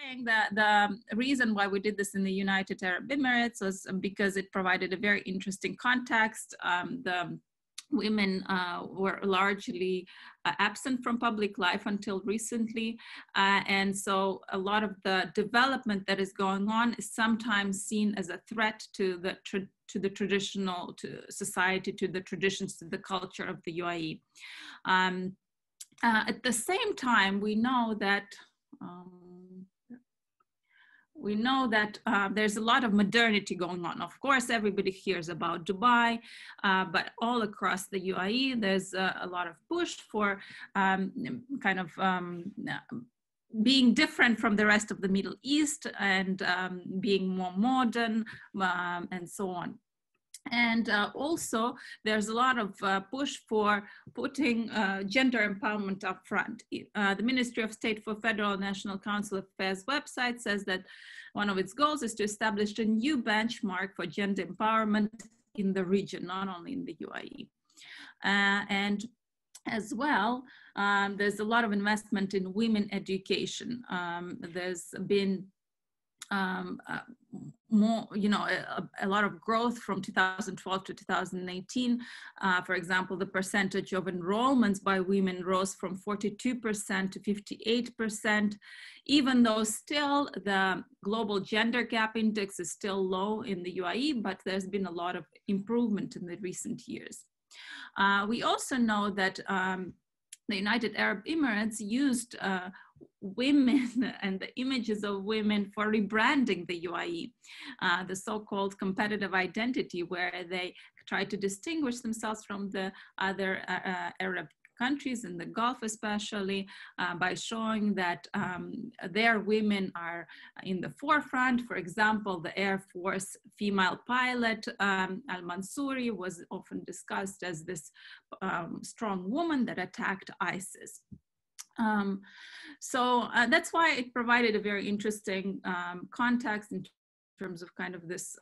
saying that the reason why we did this in the United Arab Emirates was because it provided a very interesting context. The women were largely absent from public life until recently. And so a lot of the development that is going on is sometimes seen as a threat to the traditional society, to the traditions, to the culture of the UAE. At the same time, we know that there's a lot of modernity going on. Of course, everybody hears about Dubai, but all across the UAE, there's a lot of push for being different from the rest of the Middle East and being more modern and so on. And also, there's a lot of push for putting gender empowerment up front. The Ministry of State for Federal and National Council of Affairs website says that one of its goals is to establish a new benchmark for gender empowerment in the region, not only in the UAE. And as well, there's a lot of investment in women education. There's been more, a lot of growth from 2012 to 2018. For example, the percentage of enrollments by women rose from 42% to 58%, even though still the global gender gap index is still low in the UAE, but there's been a lot of improvement in the recent years. We also know that the United Arab Emirates used women and the images of women for rebranding the UAE, the so-called competitive identity, where they try to distinguish themselves from the other Arab countries in the Gulf, especially by showing that their women are in the forefront. For example, the Air Force female pilot Al-Mansouri was often discussed as this strong woman that attacked ISIS. So that's why it provided a very interesting context in terms of kind of this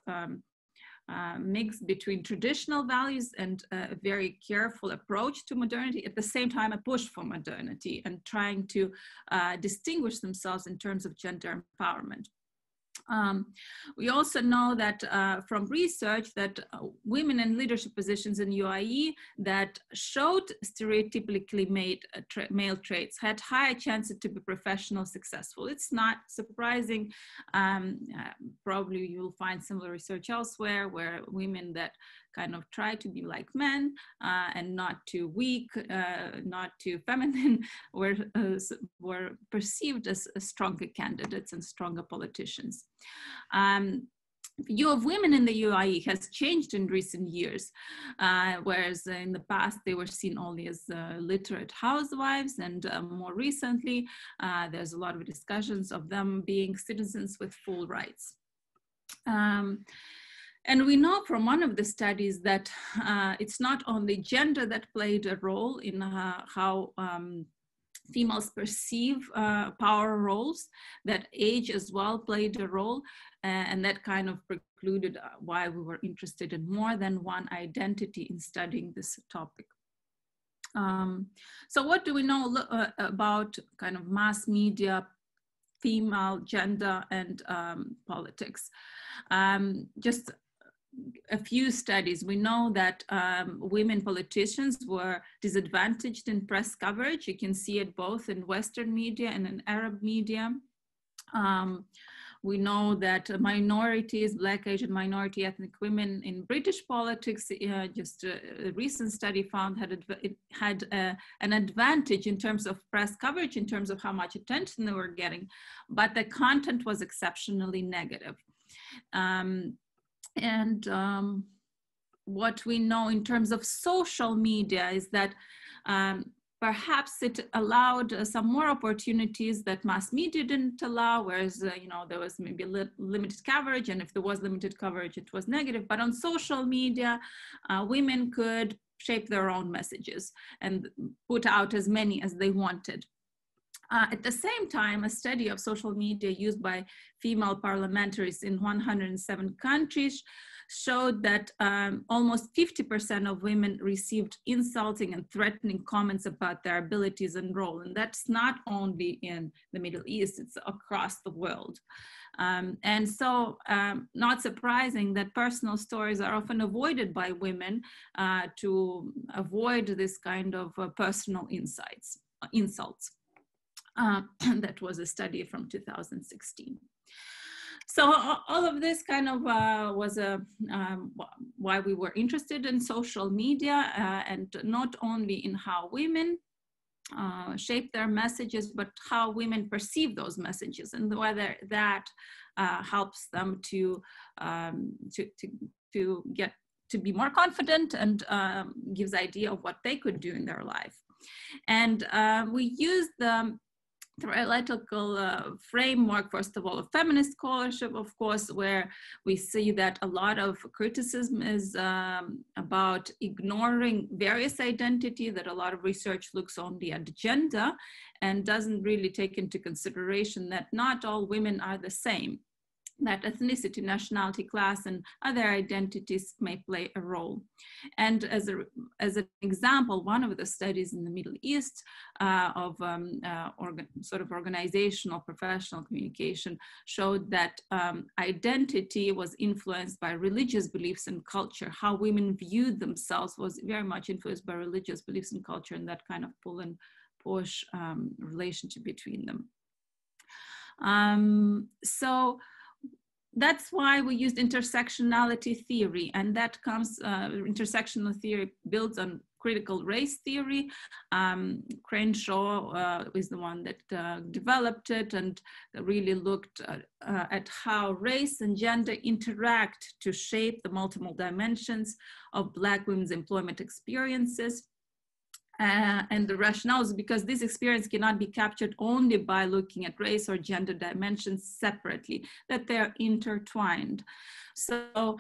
mix between traditional values and a very careful approach to modernity, at the same time a push for modernity and trying to distinguish themselves in terms of gender empowerment. We also know that from research that women in leadership positions in UAE that showed stereotypically made male traits had higher chances to be professionally successful. It's not surprising. Probably you'll find similar research elsewhere where women that kind of try to be like men and not too weak, not too feminine, were perceived as stronger candidates and stronger politicians. View of women in the UAE has changed in recent years, whereas in the past they were seen only as literate housewives, and more recently there's a lot of discussions of them being citizens with full rights. And we know from one of the studies that it's not only gender that played a role in how females perceive power roles, that age as well played a role, and that kind of precluded why we were interested in more than one identity in studying this topic. So what do we know about kind of mass media, female, gender, and politics? Just a few studies. We know that women politicians were disadvantaged in press coverage. You can see it both in Western media and in Arab media. We know that minorities, Black, Asian, minority ethnic women in British politics, just a recent study found had an advantage in terms of press coverage, in terms of how much attention they were getting, but the content was exceptionally negative. What we know in terms of social media is that perhaps it allowed some more opportunities that mass media didn't allow, whereas, there was maybe limited coverage, and if there was limited coverage, it was negative. But on social media, women could shape their own messages and put out as many as they wanted. At the same time, a study of social media used by female parliamentaries in 107 countries showed that almost 50% of women received insulting and threatening comments about their abilities and role. And that's not only in the Middle East, it's across the world. And so not surprising that personal stories are often avoided by women to avoid this kind of personal insults. That was a study from 2016. So all of this kind of was why we were interested in social media and not only in how women shape their messages, but how women perceive those messages and whether that helps them to be more confident and gives idea of what they could do in their life. And we used the theoretical framework, first of all, of feminist scholarship, of course, where we see that a lot of criticism is about ignoring various identity, that a lot of research looks only at gender and doesn't really take into consideration that not all women are the same, that ethnicity, nationality, class, and other identities may play a role. And as an example, one of the studies in the Middle East of organizational professional communication showed that identity was influenced by religious beliefs and culture. How women viewed themselves was very much influenced by religious beliefs and culture, and that kind of pull and push relationship between them. So that's why we used intersectionality theory, and that comes, intersectional theory builds on critical race theory. Crenshaw is the one that developed it and really looked at how race and gender interact to shape the multiple dimensions of Black women's employment experiences. And the rationale is because this experience cannot be captured only by looking at race or gender dimensions separately, that they're intertwined. So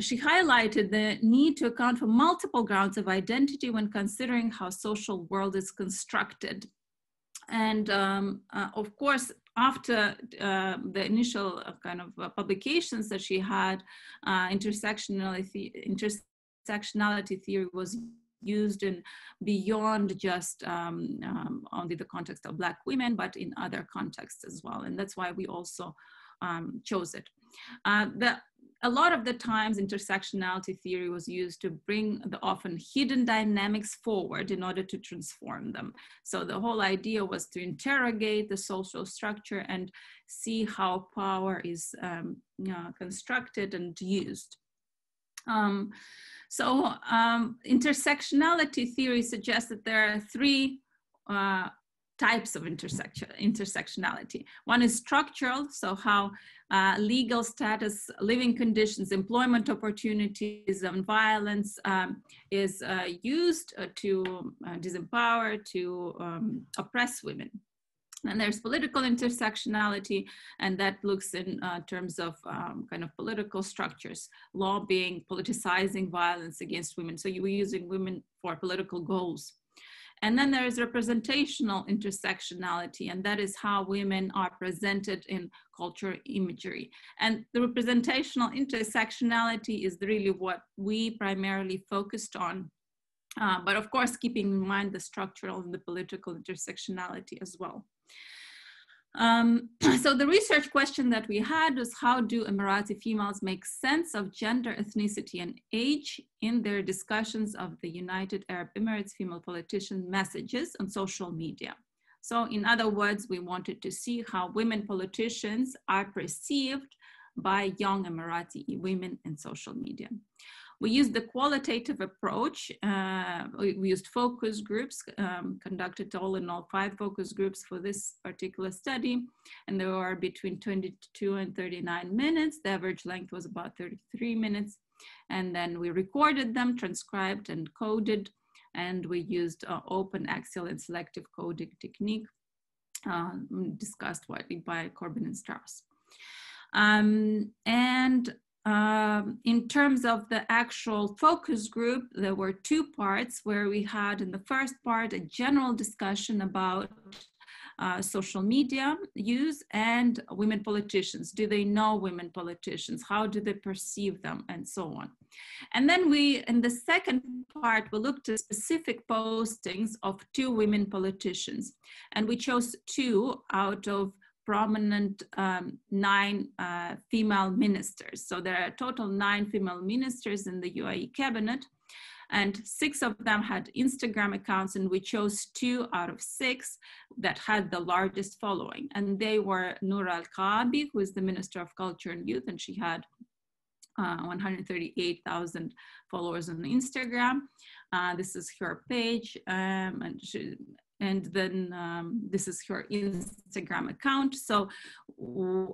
she highlighted the need to account for multiple grounds of identity when considering how social world is constructed. And of course, after the initial kind of publications that she had, intersectionality theory was used in beyond just only the context of Black women, but in other contexts as well. And that's why we also chose it. A lot of the times intersectionality theory was used to bring the often hidden dynamics forward in order to transform them. So the whole idea was to interrogate the social structure and see how power is constructed and used. Intersectionality theory suggests that there are three types of intersectionality. One is structural, so how legal status, living conditions, employment opportunities, and violence is used to disempower, to oppress women. And there's political intersectionality, and that looks in terms of kind of political structures, lobbying, politicizing violence against women. So you were using women for political goals. And then there is representational intersectionality, and that is how women are presented in culture imagery. And the representational intersectionality is really what we primarily focused on, but of course, keeping in mind the structural and the political intersectionality as well. So the research question that we had was, how do Emirati females make sense of gender, ethnicity, and age in their discussions of the United Arab Emirates female politician messages on social media? So in other words, we wanted to see how women politicians are perceived by young Emirati women in social media. We used the qualitative approach. We used focus groups, conducted all in all 5 focus groups for this particular study. And they were between 22 and 39 minutes. The average length was about 33 minutes. And then we recorded them, transcribed and coded. And we used open, axial and selective coding technique, discussed widely by Corbin and Strauss. In terms of the actual focus group, there were 2 parts where we had in the first part a general discussion about social media use and women politicians. Do they know women politicians? How do they perceive them? And so on. And then we, in the second part, we looked at specific postings of two women politicians. And we chose two out of prominent 9 female ministers. So there are a total 9 female ministers in the UAE cabinet, and 6 of them had Instagram accounts, and we chose 2 out of 6 that had the largest following. And they were Noura Al Kaabi, who is the Minister of Culture and Youth, and she had 138,000 followers on Instagram. This is her page, and then this is her Instagram account. So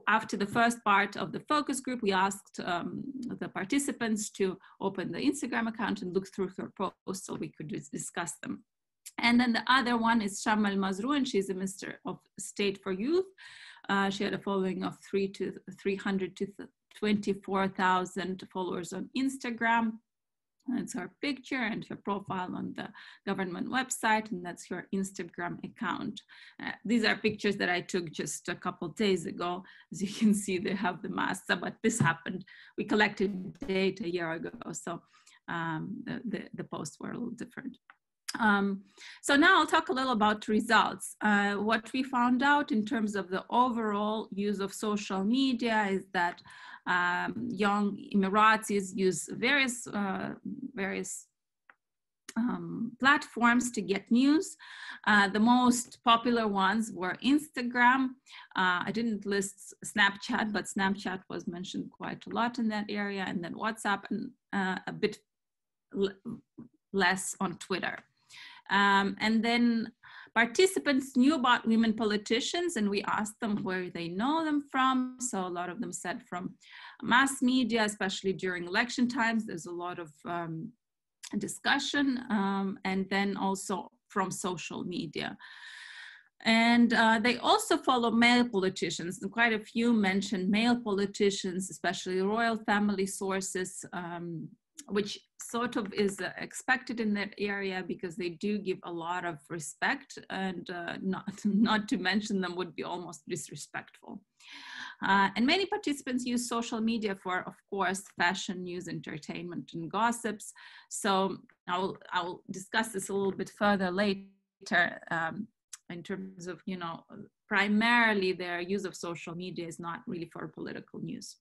after the first part of the focus group, we asked the participants to open the Instagram account and look through her posts so we could discuss them. And then the other one is Shamma Al Mazrui, and she's a Minister of State for Youth. She had a following of 324,000 followers on Instagram. That's her picture and her profile on the government website, and that's her Instagram account. These are pictures that I took just a couple days ago. As you can see, they have the masa, but this happened. We collected data a year ago, so the posts were a little different. So now I'll talk a little about results. What we found out in terms of the overall use of social media is that young Emiratis use various platforms to get news. The most popular ones were Instagram. I didn't list Snapchat, but Snapchat was mentioned quite a lot in that area, and then WhatsApp, and a bit less on Twitter. And then participants knew about women politicians, and we asked them where they know them from. So a lot of them said from mass media, especially during election times. There's a lot of discussion, and then also from social media. And they also follow male politicians, and quite a few mentioned male politicians, especially royal family sources, which sort of is expected in that area because they do give a lot of respect, and not to mention them would be almost disrespectful. And many participants use social media for, of course, fashion, news, entertainment, and gossips. So I'll discuss this a little bit further later in terms of, you know, primarily their use of social media is not really for political news.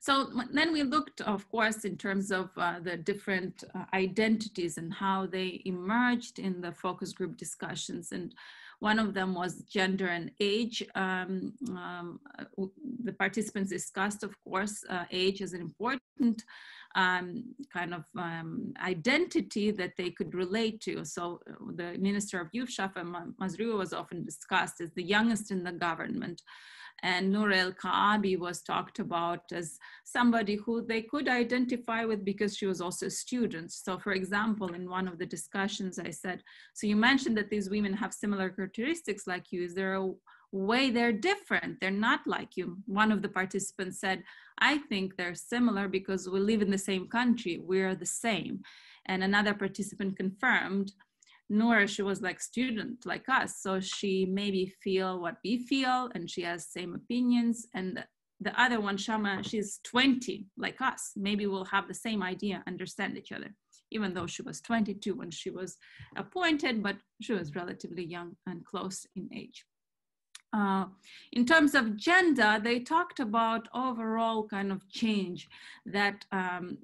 So then we looked, of course, in terms of the different identities and how they emerged in the focus group discussions. And one of them was gender and age. The participants discussed, of course, age as an important kind of identity that they could relate to. So the Minister of Youth, Shamma Mazrui, was often discussed as the youngest in the government. And Noura Al Kaabi was talked about as somebody who they could identify with because she was also a student. So for example, in one of the discussions, I said, so you mentioned that these women have similar characteristics like you. Is there a way they're different? They're not like you. One of the participants said, I think they're similar because we live in the same country. We're the same. And another participant confirmed, Noura, she was like student like us, so she maybe feel what we feel, and she has same opinions. And the other one, Shamma, she's 20 like us, maybe we'll have the same idea, understand each other, even though she was 22 when she was appointed, but she was relatively young and close in age. In terms of gender, they talked about overall kind of change, that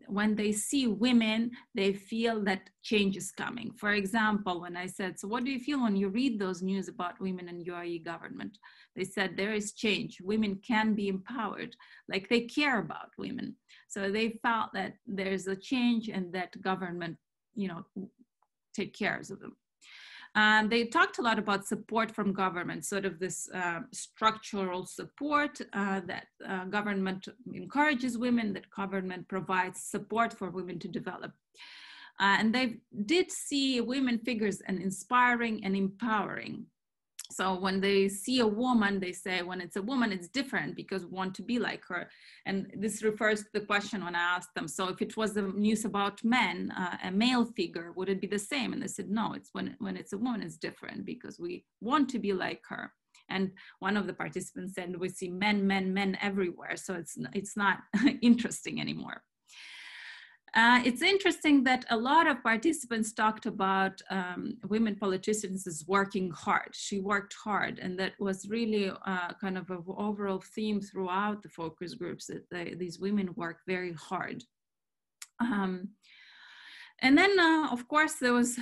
when they see women, they feel that change is coming. For example, when I said, so what do you feel when you read those news about women in UAE government? They said there is change. Women can be empowered, like they care about women. So they felt that there's a change and that government, you know, take care of them. They talked a lot about support from government, sort of this structural support that government encourages women, that government provides support for women to develop. And they did see women figures as inspiring and empowering. So when they see a woman, they say, when it's a woman, it's different because we want to be like her. And this refers to the question when I asked them, so if it was the news about men, a male figure, would it be the same? And they said, no, it's when it's a woman, it's different because we want to be like her. And one of the participants said, we see men everywhere. So it's not interesting anymore. It's interesting that a lot of participants talked about women politicians as working hard. She worked hard, and that was really kind of an overall theme throughout the focus groups, that these women work very hard. And then, of course, there was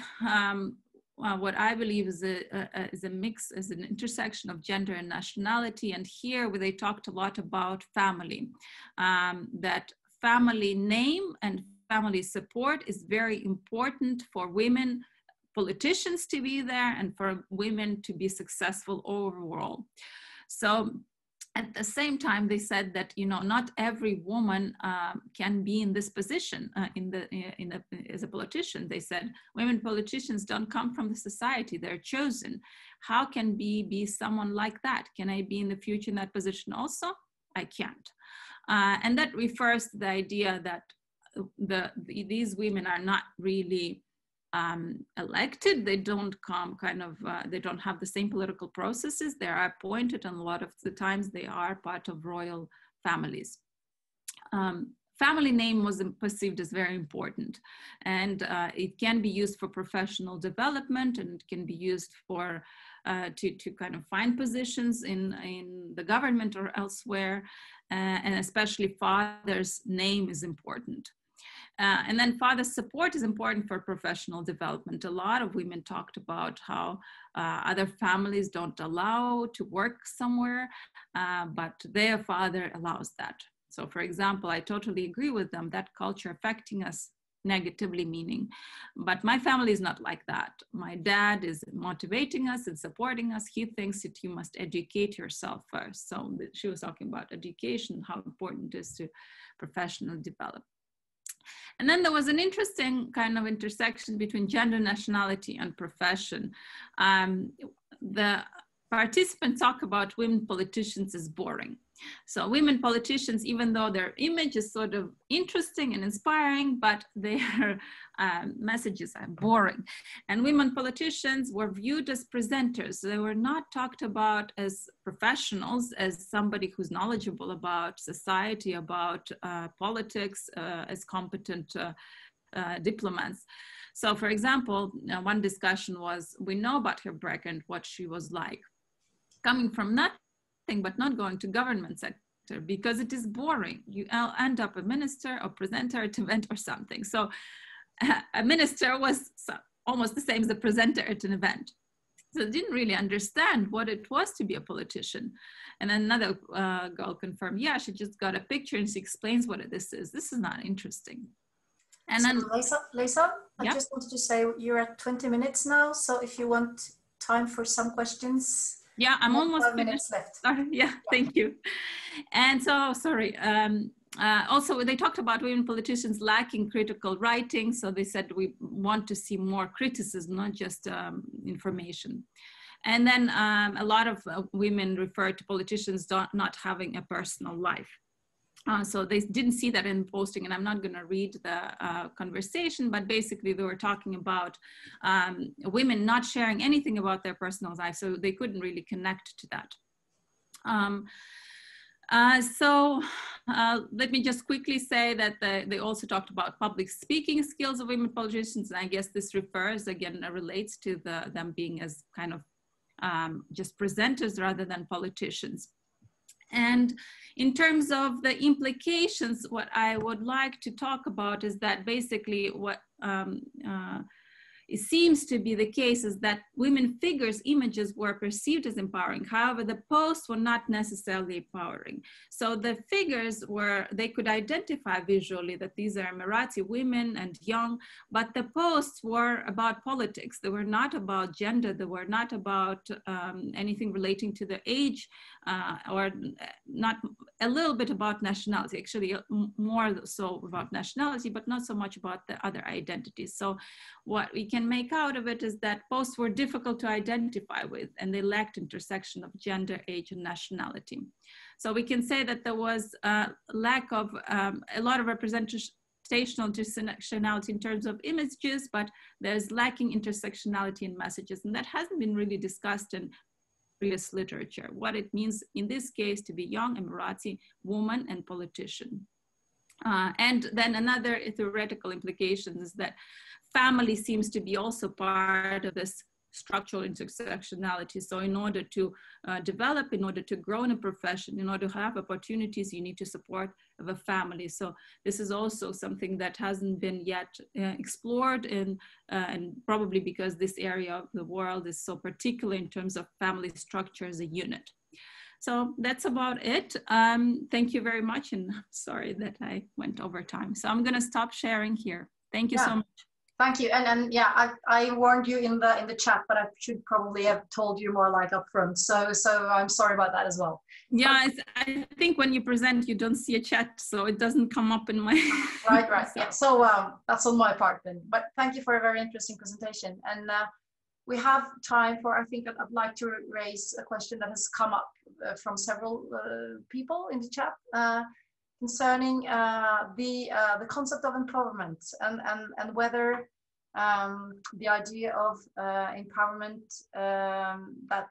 what I believe is a mix, is an intersection of gender and nationality. And here they talked a lot about family, that family name and family support is very important for women politicians to be there and for women to be successful overall. So at the same time, they said that, you know, not every woman can be in this position as a politician. They said women politicians don't come from the society, they're chosen. How can we be someone like that? Can I be in the future in that position also? I can't. And that refers to the idea that these women are not really elected. They don't come kind of, they don't have the same political processes. They are appointed, and a lot of the times they are part of royal families. Family name was perceived as very important, and it can be used for professional development, and it can be used for to kind of find positions in the government or elsewhere, and especially father's name is important. And then father's support is important for professional development. A lot of women talked about how other families don't allow to work somewhere, but their father allows that. So, for example, I totally agree with them, that culture affecting us negatively, meaning, but my family is not like that. My dad is motivating us and supporting us. He thinks that you must educate yourself first. So she was talking about education, how important it is to professional development. And then there was an interesting kind of intersection between gender, nationality, and profession. The participants talk about women politicians as boring. So women politicians, even though their image is sort of interesting and inspiring, but their messages are boring. And women politicians were viewed as presenters. They were not talked about as professionals, as somebody who's knowledgeable about society, about politics, as competent diplomats. So, for example, one discussion was, we know about her background, what she was like. Coming from that, but not going to government sector because it is boring. You end up a minister or presenter at an event or something. So a minister was almost the same as a presenter at an event. So didn't really understand what it was to be a politician. And another girl confirmed, yeah, she just got a picture and she explains what this is. This is not interesting. And so then Lisa, yeah? I just wanted to say you're at 20 minutes now. So if you want time for some questions. Yeah, I'm almost finished. Sorry. Yeah, thank you. And so, sorry. Also, they talked about women politicians lacking critical writing. So they said, we want to see more criticism, not just information. And then a lot of women refer to politicians not having a personal life. So they didn't see that in posting, and I'm not going to read the conversation, but basically they were talking about women not sharing anything about their personal life, so they couldn't really connect to that. Let me just quickly say that they also talked about public speaking skills of women politicians, and I guess this refers, again, relates to them being as kind of just presenters rather than politicians. And in terms of the implications, what I would like to talk about is that basically what it seems to be the case is that women figures' images were perceived as empowering. However, the posts were not necessarily empowering. So the figures were, they could identify visually that these are Emirati women and young, but the posts were about politics. They were not about gender. They were not about anything relating to the age or not a little bit about nationality, actually more so about nationality, but not so much about the other identities. So what we can can make out of it is that posts were difficult to identify with, and they lacked intersection of gender, age, and nationality. So we can say that there was a lack of a lot of representational intersectionality in terms of images, but there's lacking intersectionality in messages, and that hasn't been really discussed in previous literature, what it means in this case to be young Emirati woman and politician. And then another theoretical implication is that family seems to be also part of this structural intersectionality. So in order to develop, in order to grow in a profession, in order to have opportunities, you need to support of a family. So this is also something that hasn't been yet explored, and probably because this area of the world is so particular in terms of family structure as a unit. So that's about it. Thank you very much, and I'm sorry that I went over time. So I'm going to stop sharing here. Thank you so much. Thank you, and yeah, I warned you in the chat, but I should probably have told you more like upfront. So I'm sorry about that as well. Yeah, I think when you present, you don't see a chat, so it doesn't come up in my. Right. Yeah. So that's on my part then. But thank you for a very interesting presentation, and we have time for. I think I'd like to raise a question that has come up from several people in the chat. Concerning the concept of empowerment and whether the idea of empowerment that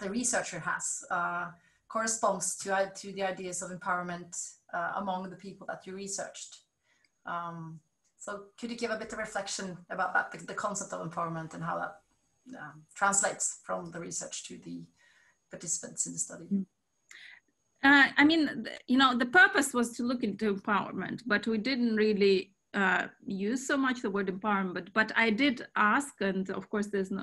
the researcher has corresponds to the ideas of empowerment among the people that you researched. So could you give a bit of reflection about that, the concept of empowerment and how that translates from the research to the participants in the study? Mm-hmm. I mean, you know, the purpose was to look into empowerment, but we didn't really use so much the word empowerment, but I did ask, and of course there's no,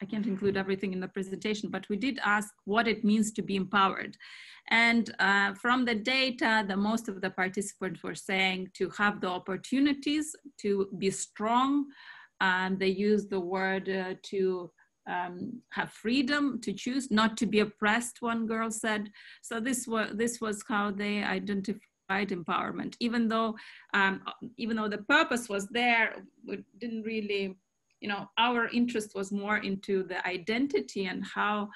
I can't include everything in the presentation, but we did ask what it means to be empowered. And from the data, the most of the participants were saying to have the opportunities to be strong. They used the word to have freedom to choose, not to be oppressed, one girl said. So this was how they identified empowerment. Even though the purpose was there, we didn't really, you know, our interest was more into the identity and how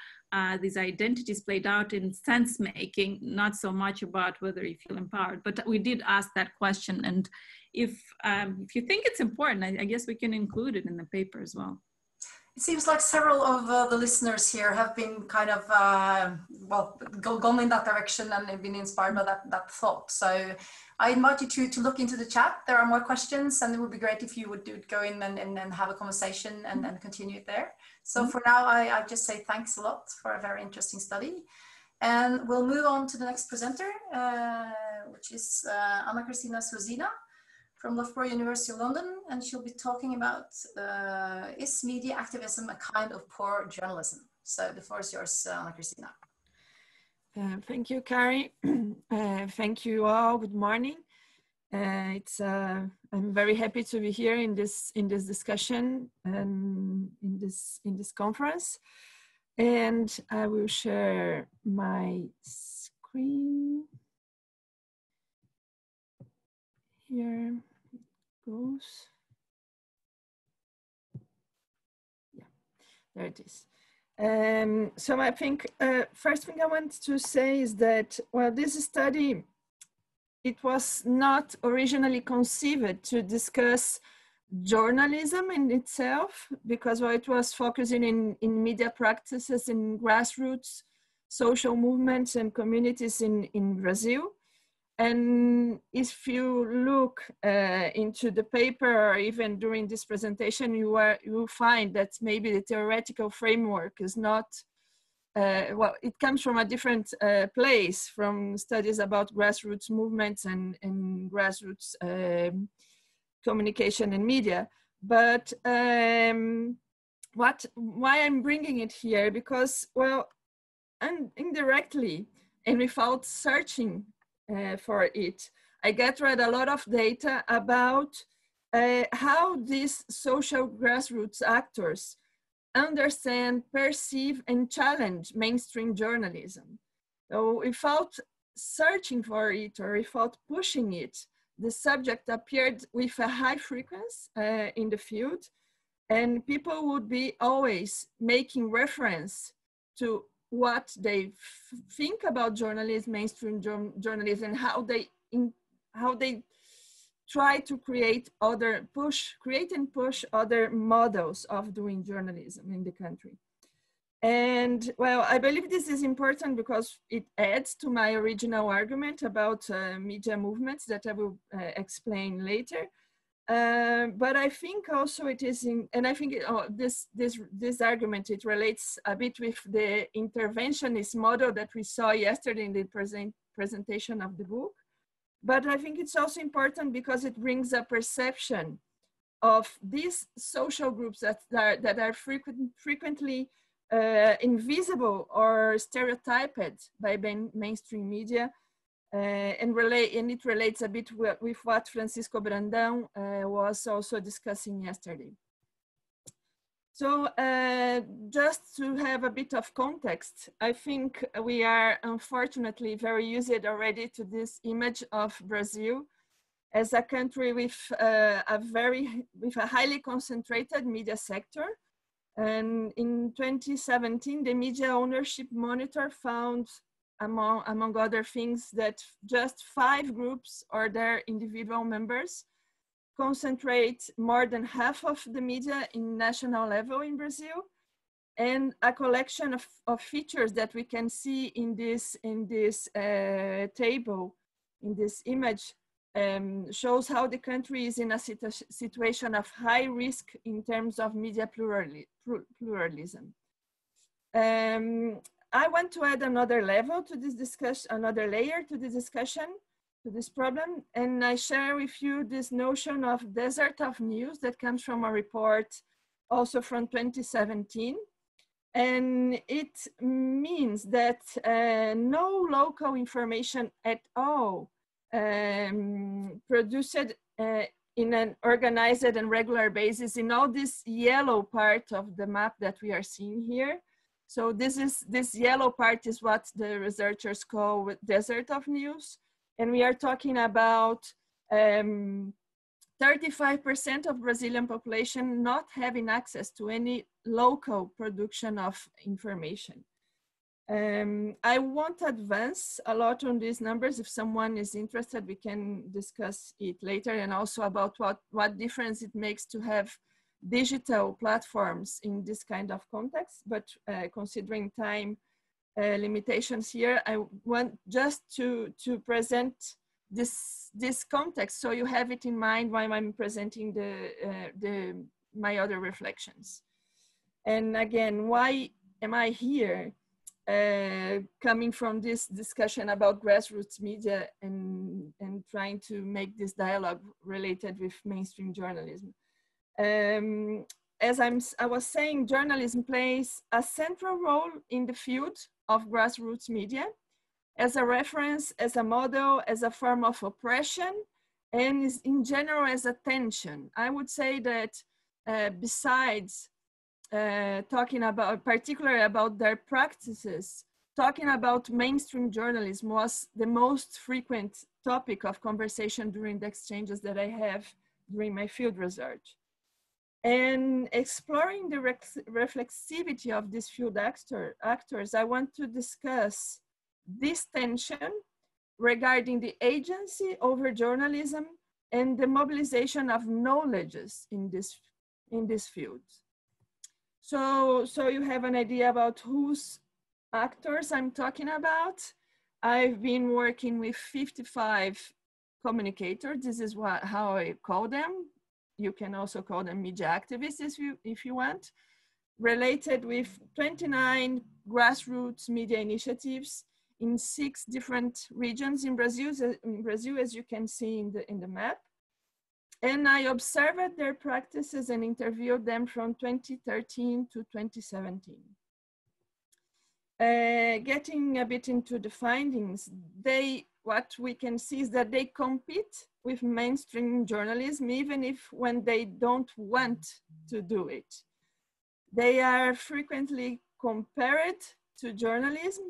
these identities played out in sense making, not so much about whether you feel empowered. But we did ask that question, and if you think it's important, I guess we can include it in the paper as well. It seems like several of the listeners here have been kind of, gone in that direction and have been inspired by that thought. So I invite you to look into the chat. There are more questions, and it would be great if you would go in and have a conversation and continue it there. So for now, I just say thanks a lot for a very interesting study. And we'll move on to the next presenter, which is Ana Cristina Suzina from Loughborough University of London, and she'll be talking about is media activism a kind of poor journalism? So the floor is yours, Ana Cristina. Thank you, Kari. Thank you all. Good morning. I'm very happy to be here in this discussion and in this conference, and I will share my screen. Here it goes. Yeah, there it is. So I think first thing I want to say is that, well, this study, it was not originally conceived to discuss journalism in itself, because it was focusing in media practices in grassroots social movements and communities in Brazil. And if you look into the paper, or even during this presentation, you find that maybe the theoretical framework is not, it comes from a different place, from studies about grassroots movements and grassroots communication and media. But why I'm bringing it here, because, well, and indirectly and without searching for it, I read a lot of data about how these social grassroots actors understand, perceive, and challenge mainstream journalism. So without searching for it or without pushing it, the subject appeared with a high frequency in the field, And people would be always making reference to what they think about journalism, mainstream journalism, and how they try to create and push other models of doing journalism in the country. And well, I believe this is important because it adds to my original argument about media movements that I will explain later. But I think also it is, this argument, it relates a bit with the interventionist model that we saw yesterday in the presentation of the book. But I think it's also important because it brings a perception of these social groups that are frequently invisible or stereotyped by mainstream media. And it relates a bit with what Francisco Brandão was also discussing yesterday. So just to have a bit of context, I think we are unfortunately very used already to this image of Brazil as a country with a highly concentrated media sector. And in 2017, the Media Ownership Monitor found, among other things, that just 5 groups or their individual members concentrate more than half of the media in national level in Brazil, and a collection of features that we can see in this table, in this image, shows how the country is in a situation of high risk in terms of media pluralism. I want to add another layer to this discussion, to this problem, and I share with you this notion of desert of news that comes from a report also from 2017. And it means that no local information at all produced in an organized and regular basis in all this yellow part of the map that we are seeing here. So this yellow part is what the researchers call desert of news. And we are talking about 35% of Brazilian population not having access to any local production of information. I won't advance a lot on these numbers. If someone is interested, we can discuss it later, and also about what difference it makes to have digital platforms in this kind of context, but considering time limitations here, I want just to present this context so you have it in mind while I'm presenting my other reflections. And again, why am I here? Coming from this discussion about grassroots media and trying to make this dialogue related with mainstream journalism. As I was saying, journalism plays a central role in the field of grassroots media as a reference, as a model, as a form of oppression, and in general as a tension. I would say that besides talking about, particularly about their practices, talking about mainstream journalism was the most frequent topic of conversation during the exchanges that I have during my field research. And exploring the reflexivity of these field actors, I want to discuss this tension regarding the agency over journalism and the mobilization of knowledges in this field. So you have an idea about whose actors I'm talking about. I've been working with 55 communicators. This is how I call them. You can also call them media activists if you want, related with 29 grassroots media initiatives in 6 different regions in Brazil, as you can see in the map. And I observed their practices and interviewed them from 2013 to 2017. Getting a bit into the findings, what we can see is that they compete with mainstream journalism, even if when they don't want to do it. They are frequently compared to journalism,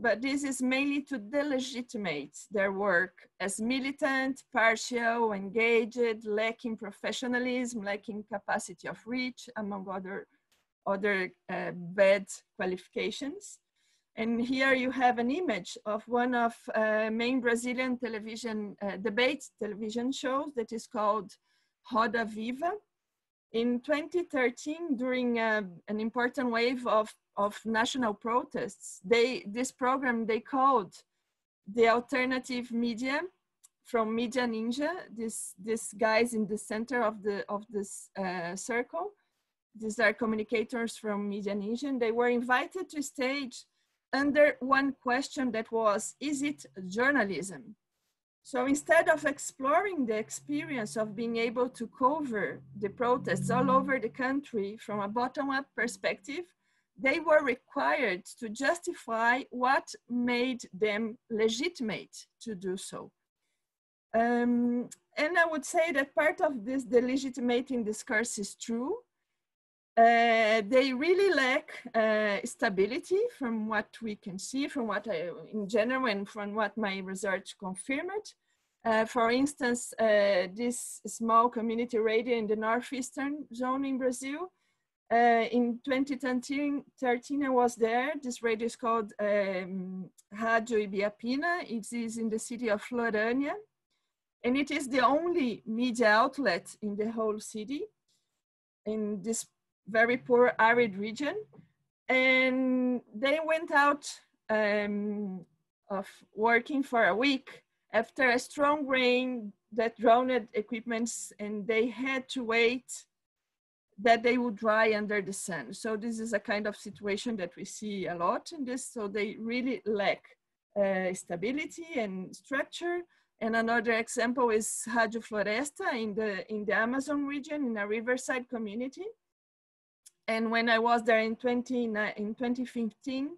but this is mainly to delegitimate their work as militant, partial, engaged, lacking professionalism, lacking capacity of reach, among other bad qualifications. And here you have an image of one of main Brazilian television debate television shows that is called Roda Viva. In 2013, during an important wave of national protests, this program called the alternative media from Media Ninja, these guys in the center of this circle. These are communicators from Media Ninja, and they were invited to stage under one question that was, is it journalism? So instead of exploring the experience of being able to cover the protests all over the country from a bottom-up perspective, they were required to justify what made them legitimate to do so. And I would say that part of this delegitimating discourse is true. They really lack stability from what we can see, from what I, in general, and from what my research confirmed. For instance, this small community radio in the northeastern zone in Brazil, in 2013, I was there. This radio is called Rádio Ibiapina. It is in the city of Florânia, and it is the only media outlet in the whole city, in this very poor arid region. And they went out of working for a week after a strong rain that drowned equipments, and they had to wait that they would dry under the sun. So this is a kind of situation that we see a lot in this. So they really lack stability and structure. And another example is Rádio Floresta in the Amazon region, in a riverside community. And when I was there in 2015,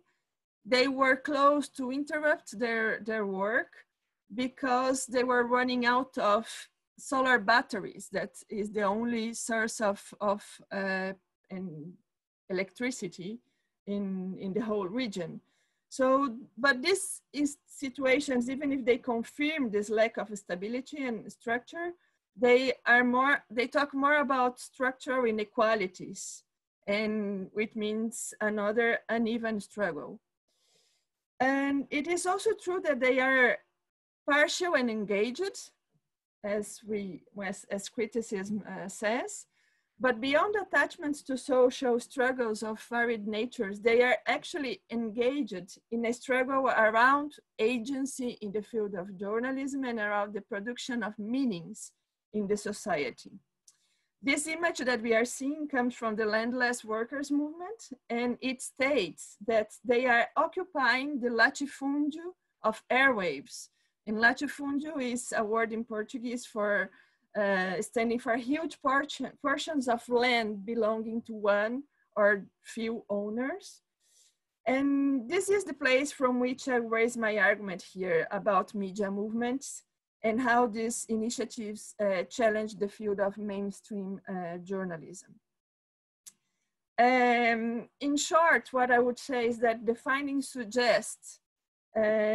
they were close to interrupt their work because they were running out of solar batteries. That is the only source of electricity in the whole region. So, but these situations, even if they confirm this lack of stability and structure, they talk more about structural inequalities, and which means another uneven struggle. And it is also true that they are partial and engaged, as criticism says, but beyond attachments to social struggles of varied natures, they are actually engaged in a struggle around agency in the field of journalism and around the production of meanings in the society. This image that we are seeing comes from the Landless Workers Movement, and it states that they are occupying the latifúndio of airwaves. And latifúndio is a word in Portuguese for standing for huge portions of land belonging to one or few owners. And this is the place from which I raise my argument here about media movements and how these initiatives challenge the field of mainstream journalism. In short, what I would say is that the findings suggest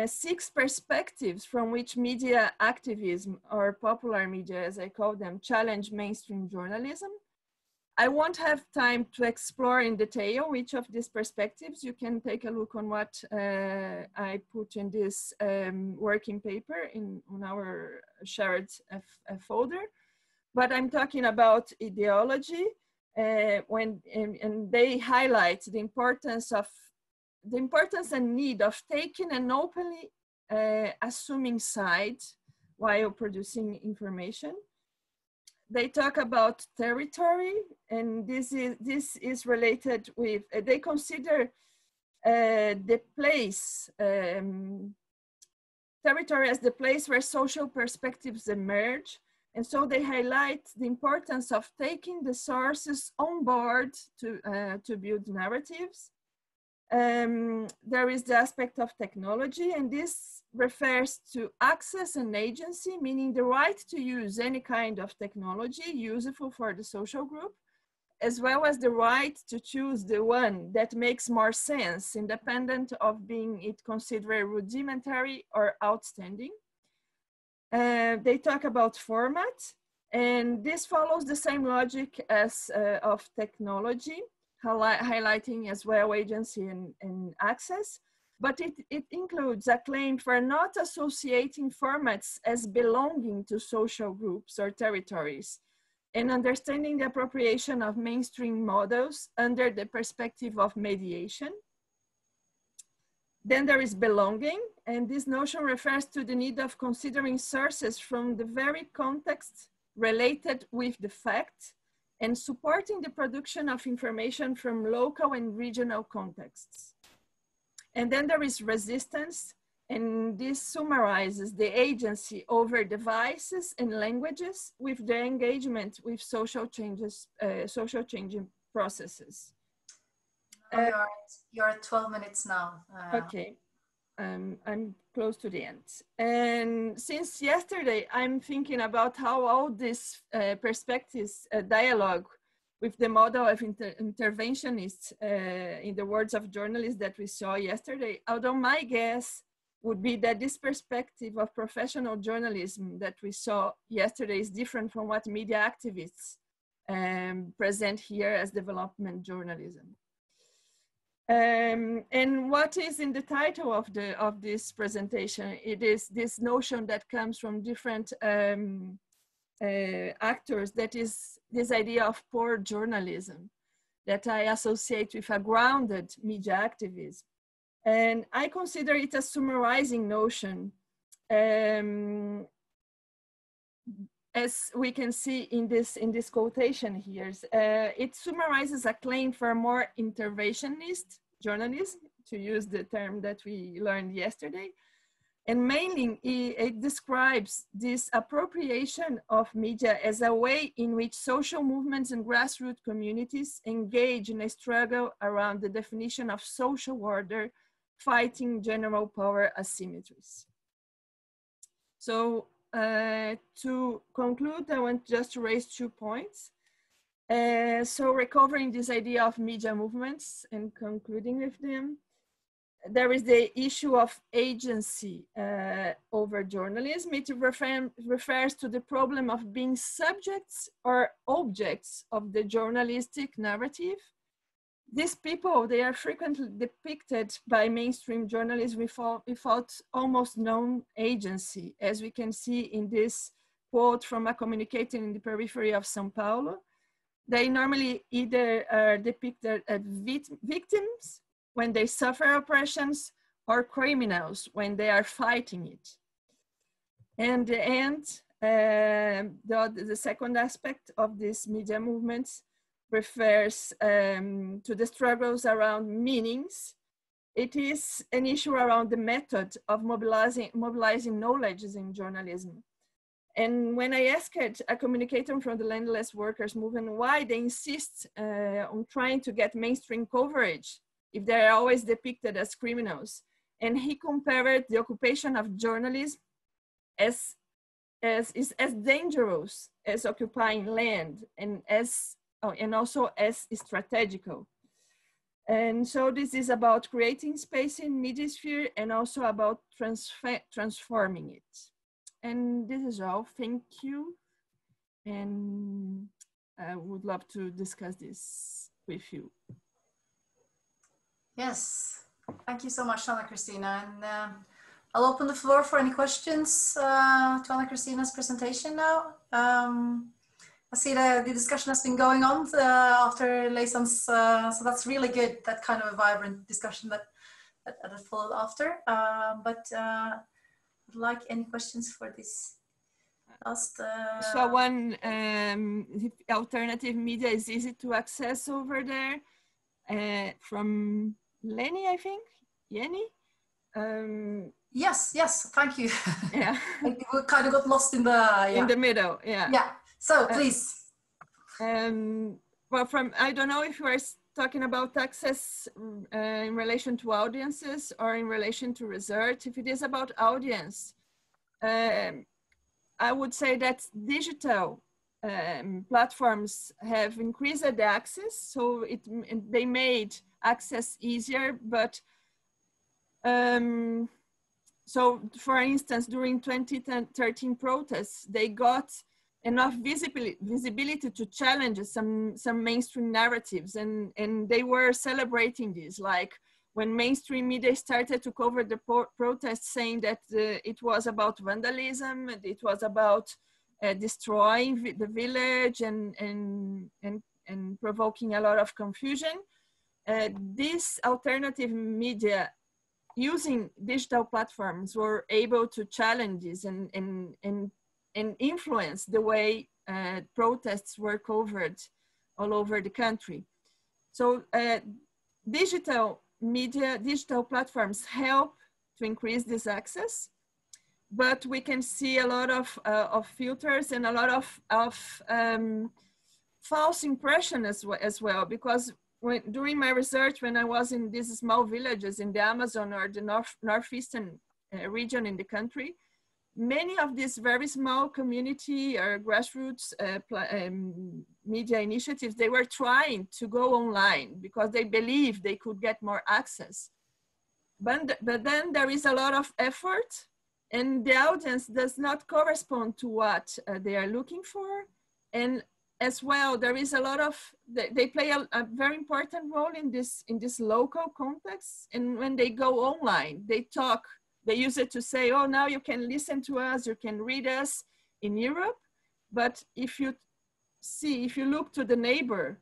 six perspectives from which media activism, or popular media as I call them, challenge mainstream journalism. I won't have time to explore in detail each of these perspectives. You can take a look on what I put in this working paper on our shared folder. But I'm talking about ideology, and they highlight the importance and need of taking and openly assuming sides while producing information. They talk about territory, and this is related with, they consider the place, territory as the place where social perspectives emerge. And so they highlight the importance of taking the sources on board to build narratives. There is the aspect of technology, and this refers to access and agency, meaning the right to use any kind of technology useful for the social group, as well as the right to choose the one that makes more sense, independent of being it considered rudimentary or outstanding. They talk about format, and this follows the same logic as of technology, highlighting as well agency and access, but it includes a claim for not associating formats as belonging to social groups or territories, and understanding the appropriation of mainstream models under the perspective of mediation. Then there is belonging, and this notion refers to the need of considering sources from the very context related with the fact, and supporting the production of information from local and regional contexts. And then there is resistance, and this summarizes the agency over devices and languages with the engagement with social changing processes. No, you're at 12 minutes now. Okay, I'm close to the end. And since yesterday, I'm thinking about how all these perspectives dialogue with the model of interventionists in the words of journalists that we saw yesterday, although my guess would be that this perspective of professional journalism that we saw yesterday is different from what media activists present here as development journalism. And what is in the title of this presentation? It is this notion that comes from different actors, that is this idea of poor journalism that I associate with a grounded media activism. And I consider it a summarizing notion, as we can see in this quotation here. It summarizes a claim for more interventionist journalism, to use the term that we learned yesterday. And mainly it describes this appropriation of media as a way in which social movements and grassroots communities engage in a struggle around the definition of social order, fighting general power asymmetries. So to conclude, I want just to raise 2 points. So recovering this idea of media movements and concluding with them, there is the issue of agency over journalism. It refers to the problem of being subjects or objects of the journalistic narrative. These people, they are frequently depicted by mainstream journalists without almost no agency, as we can see in this quote from a communicator in the periphery of São Paulo. They normally either are depicted as victims when they suffer oppressions, or criminals when they are fighting it. And the end, the second aspect of these media movements refers to the struggles around meanings. It is an issue around the method of mobilizing knowledge in journalism. And when I asked a communicator from the Landless Workers Movement why they insist on trying to get mainstream coverage if they are always depicted as criminals, and he compared the occupation of journalism as dangerous as occupying land, and also as strategical. And so this is about creating space in media sphere, and also about transforming it. And this is all. Thank you, and I would love to discuss this with you. Yes, thank you so much, Ana Cristina. And I'll open the floor for any questions to Ana Cristina's presentation now. I see that the discussion has been going on after Leysan's, so that's really good, that kind of a vibrant discussion that followed after. I'd like any questions for this last... So one alternative media is easy to access over there. From Lenny, I think, Yenny? Yes, thank you. Yeah. We kind of got lost in the... Yeah. In the middle, yeah. Yeah, so please. Well, I don't know if you are talking about access in relation to audiences or in relation to research. If it is about audience, I would say that digital platforms have increased access, so they made access easier, but so for instance, during 2013 protests, they got enough visibility to challenge some mainstream narratives, and they were celebrating this, like when mainstream media started to cover the protests, saying that it was about vandalism, and it was about destroying the village and provoking a lot of confusion. This alternative media, using digital platforms, were able to challenge this and influence the way protests were covered all over the country. So digital media, digital platforms help to increase this access, but we can see a lot of filters and a lot of false impression as well, because during my research, when I was in these small villages in the Amazon or the northeastern region in the country, many of these very small community or grassroots media initiatives, they were trying to go online because they believed they could get more access. But then there is a lot of effort, and the audience does not correspond to what they are looking for. And as well, there is a lot of, they play a very important role in this local context. And when they go online, they talk, they use it to say, oh, now you can listen to us, you can read us in Europe. But if you look to the neighbor,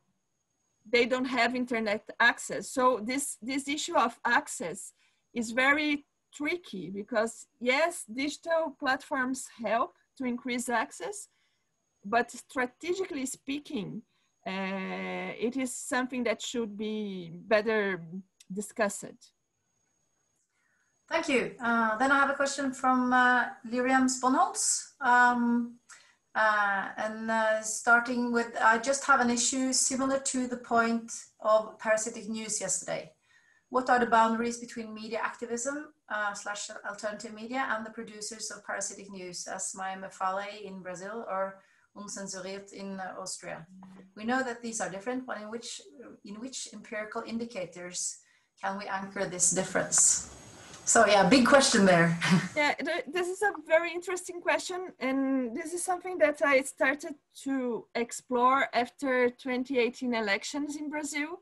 they don't have internet access. So this issue of access is very tricky, because yes, digital platforms help to increase access, but strategically speaking, it is something that should be better discussed. Thank you. Then I have a question from Lyriam Sponholz. Starting with, I just have an issue similar to the point of parasitic news yesterday. What are the boundaries between media activism / alternative media and the producers of parasitic news, as Maime Falei in Brazil or Unzensuriert in Austria? We know that these are different, but in which empirical indicators can we anchor this difference? So yeah, big question there. Yeah, this is a very interesting question, and this is something that I started to explore after 2018 elections in Brazil,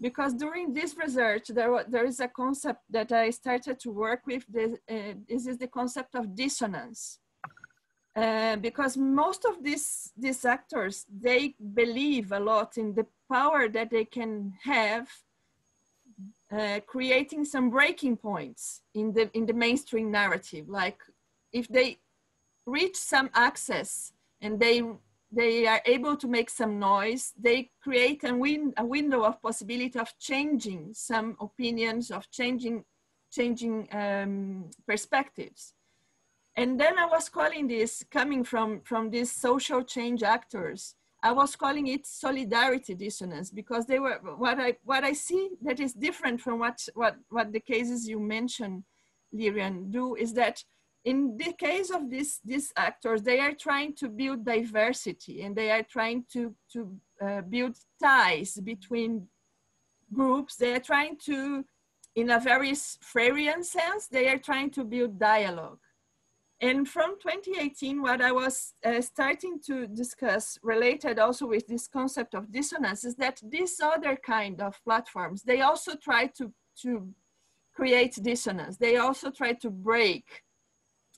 because during this research, there is a concept that I started to work with. This is the concept of dissonance. Because most of these actors, they believe a lot in the power that they can have, creating some breaking points in the mainstream narrative. Like if they reach some access and they are able to make some noise, they create a window of possibility of changing some opinions, of changing perspectives. And then I was calling this, coming from these social change actors, I was calling it solidarity dissonance, because they were, what I see that is different from what the cases you mentioned, Lyriam, do is that in the case of these actors, they are trying to build diversity, and they are trying to build ties between groups. They are trying to, in a very Freirean sense, they are trying to build dialogue. And from 2018, what I was starting to discuss, related also with this concept of dissonance, is that this other kind of platforms, they also try to create dissonance. They also try to break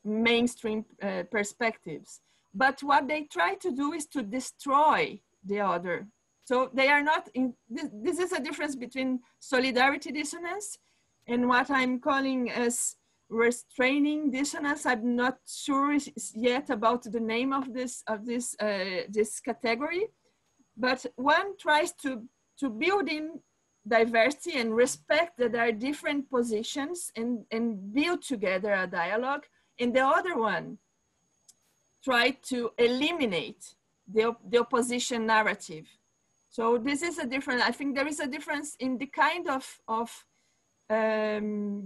mainstream perspectives. But what they try to do is to destroy the other. So they are not, this is a difference between solidarity dissonance and what I'm calling as restraining dissonance. I'm not sure yet about the name of this category, but one tries to build in diversity and respect that there are different positions and build together a dialogue, and the other one try to eliminate the opposition narrative. So this is a difference. I think there is a difference in the kind of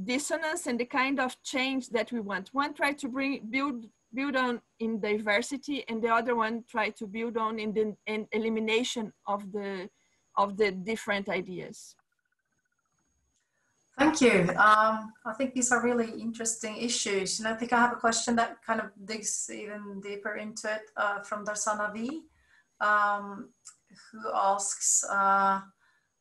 dissonance and the kind of change that we want. One try to build build on in diversity, and the other one try to build on in the elimination of the different ideas. Thank you. I think these are really interesting issues, and I think I have a question that kind of digs even deeper into it from Darsana V, who asks,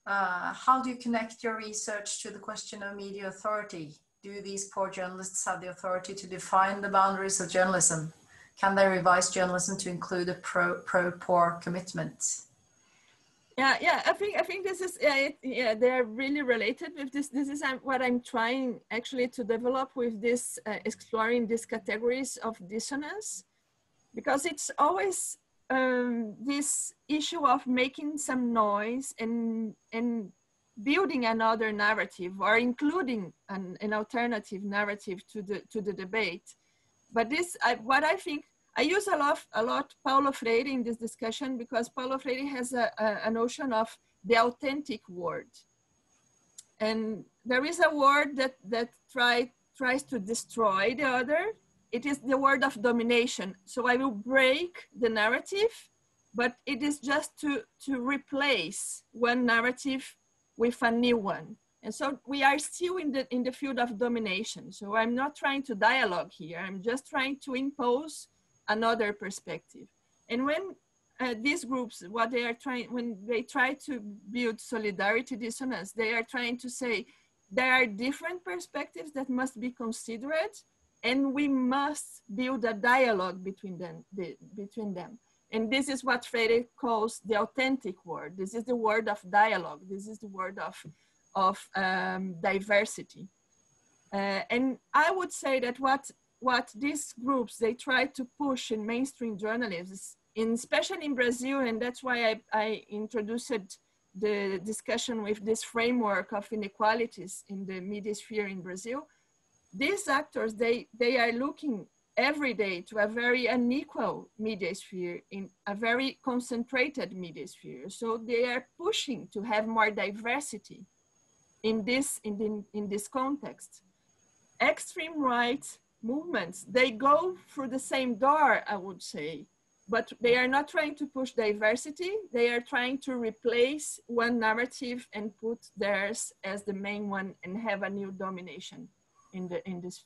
how do you connect your research to the question of media authority? Do these poor journalists have the authority to define the boundaries of journalism? Can they revise journalism to include a pro-poor commitment? Yeah. I think this is they are really related with this. This is what I'm trying actually to develop with this exploring these categories of dissonance, because it's always this issue of making some noise and building another narrative or including an alternative narrative to the debate. But this what I think. I use a lot Paulo Freire in this discussion, because Paulo Freire has a notion of the authentic word. And there is a word that tries to destroy the other. It is the word of domination. So I will break the narrative, but it is just to replace one narrative with a new one. And so we are still in the field of domination. So I'm not trying to dialogue here. I'm just trying to impose another perspective. And when these groups, when they try to build solidarity dissonance, they are trying to say, there are different perspectives that must be considered, and we must build a dialogue between them. And this is what Freire calls the authentic word. This is the word of dialogue. This is the word of diversity. And I would say that what these groups, they try to push in mainstream journalism, especially in Brazil, and that's why I introduced the discussion with this framework of inequalities in the media sphere in Brazil. These actors, they are looking every day to a very unequal media sphere, in a very concentrated media sphere. So they are pushing to have more diversity in this context. Extreme right movements, they go through the same door, I would say, but they are not trying to push diversity. They are trying to replace one narrative and put theirs as the main one and have a new domination in this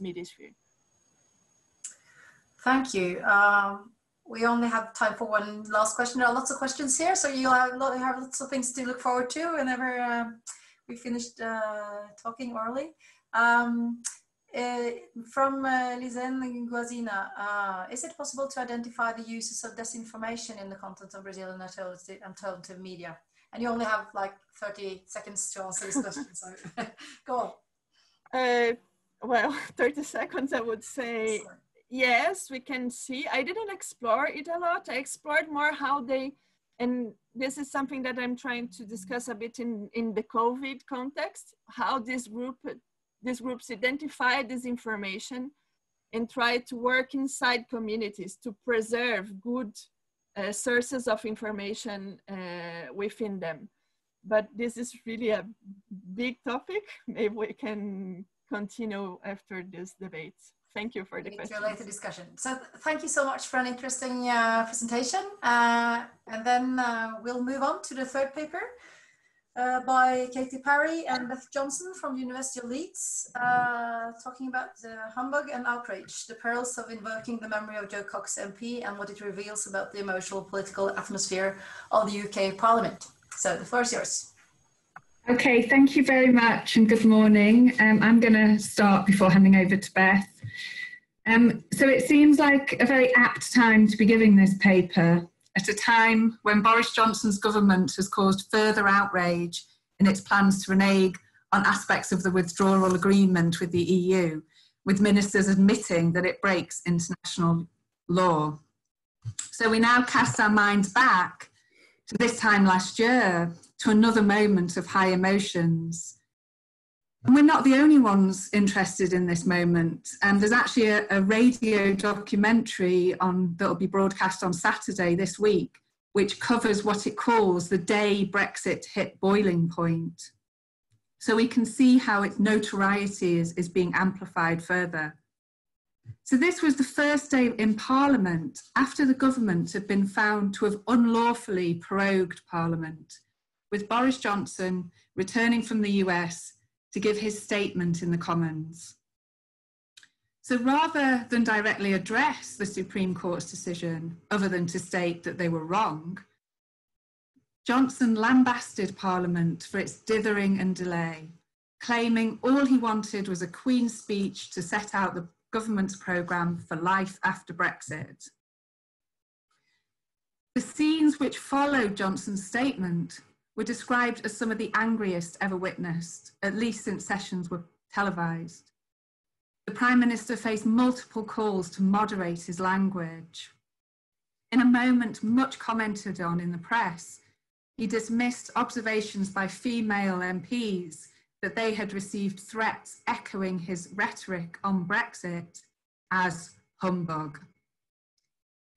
media sphere. Thank you. We only have time for one last question. There are lots of questions here, so you'll have lots of things to look forward to whenever we finished talking orally. From Lizen Guazina, is it possible to identify the uses of disinformation in the content of Brazilian alternative media? And you only have like 30 seconds to answer this question, so go on. Well, 30 seconds, I would say. Sorry. Yes, we can see. I didn't explore it a lot. I explored more how they, and this is something that I'm trying to discuss a bit in the COVID context, how this group, these groups identify disinformation and try to work inside communities to preserve good sources of information within them. But this is really a big topic. Maybe we can continue after this debate. Thank you for the question. Later discussion. So thank you so much for an interesting presentation. And then we'll move on to the third paper. By Katy Parry and Beth Johnson from University of Leeds, talking about the humbug and outrage, the perils of invoking the memory of Jo Cox MP and what it reveals about the emotional political atmosphere of the UK Parliament. So the floor is yours. Okay, thank you very much and good morning. I'm going to start before handing over to Beth. So it seems like a very apt time to be giving this paper, at a time when Boris Johnson's government has caused further outrage in its plans to renege on aspects of the withdrawal agreement with the EU, with ministers admitting that it breaks international law. So we now cast our minds back to this time last year, to another moment of high emotions. And we're not the only ones interested in this moment. There's actually a radio documentary that'll be broadcast on Saturday this week, which covers what it calls the day Brexit hit boiling point. So we can see how its notoriety is being amplified further. So this was the first day in Parliament after the government had been found to have unlawfully prorogued Parliament, with Boris Johnson returning from the US to give his statement in the Commons. So rather than directly address the Supreme Court's decision, other than to state that they were wrong, Johnson lambasted Parliament for its dithering and delay, claiming all he wanted was a Queen's speech to set out the government's programme for life after Brexit. The scenes which followed Johnson's statement were described as some of the angriest ever witnessed, at least since sessions were televised. The Prime Minister faced multiple calls to moderate his language. In a moment much commented on in the press, he dismissed observations by female MPs that they had received threats echoing his rhetoric on Brexit as humbug.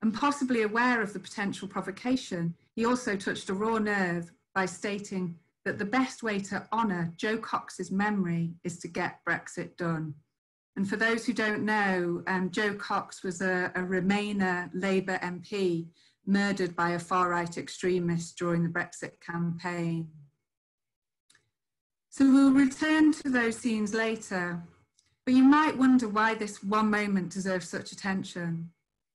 And possibly aware of the potential provocation, he also touched a raw nerve by stating that the best way to honour Jo Cox's memory is to get Brexit done. And for those who don't know, Jo Cox was a Remainer Labour MP murdered by a far-right extremist during the Brexit campaign. So we'll return to those scenes later, but you might wonder why this one moment deserves such attention.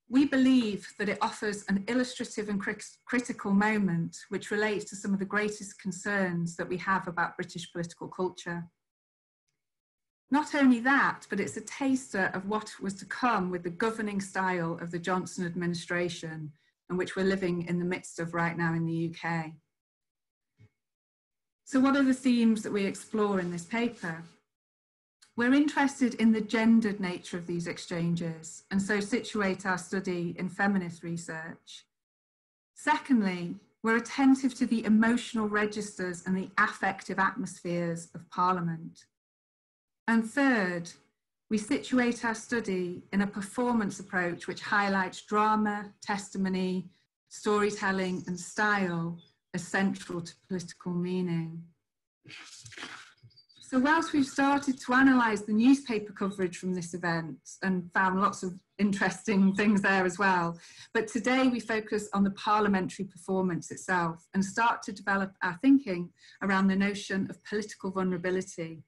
We believe that it offers an illustrative and critical moment which relates to some of the greatest concerns that we have about British political culture. Not only that, but it's a taster of what was to come with the governing style of the Johnson administration, and which we're living in the midst of right now in the UK. So what are the themes that we explore in this paper? We're interested in the gendered nature of these exchanges, and so situate our study in feminist research. Secondly, we're attentive to the emotional registers and the affective atmospheres of Parliament. And third, we situate our study in a performance approach which highlights drama, testimony, storytelling, and style as central to political meaning. So whilst we've started to analyse the newspaper coverage from this event and found lots of interesting things there as well, but today we focus on the parliamentary performance itself and start to develop our thinking around the notion of political vulnerability.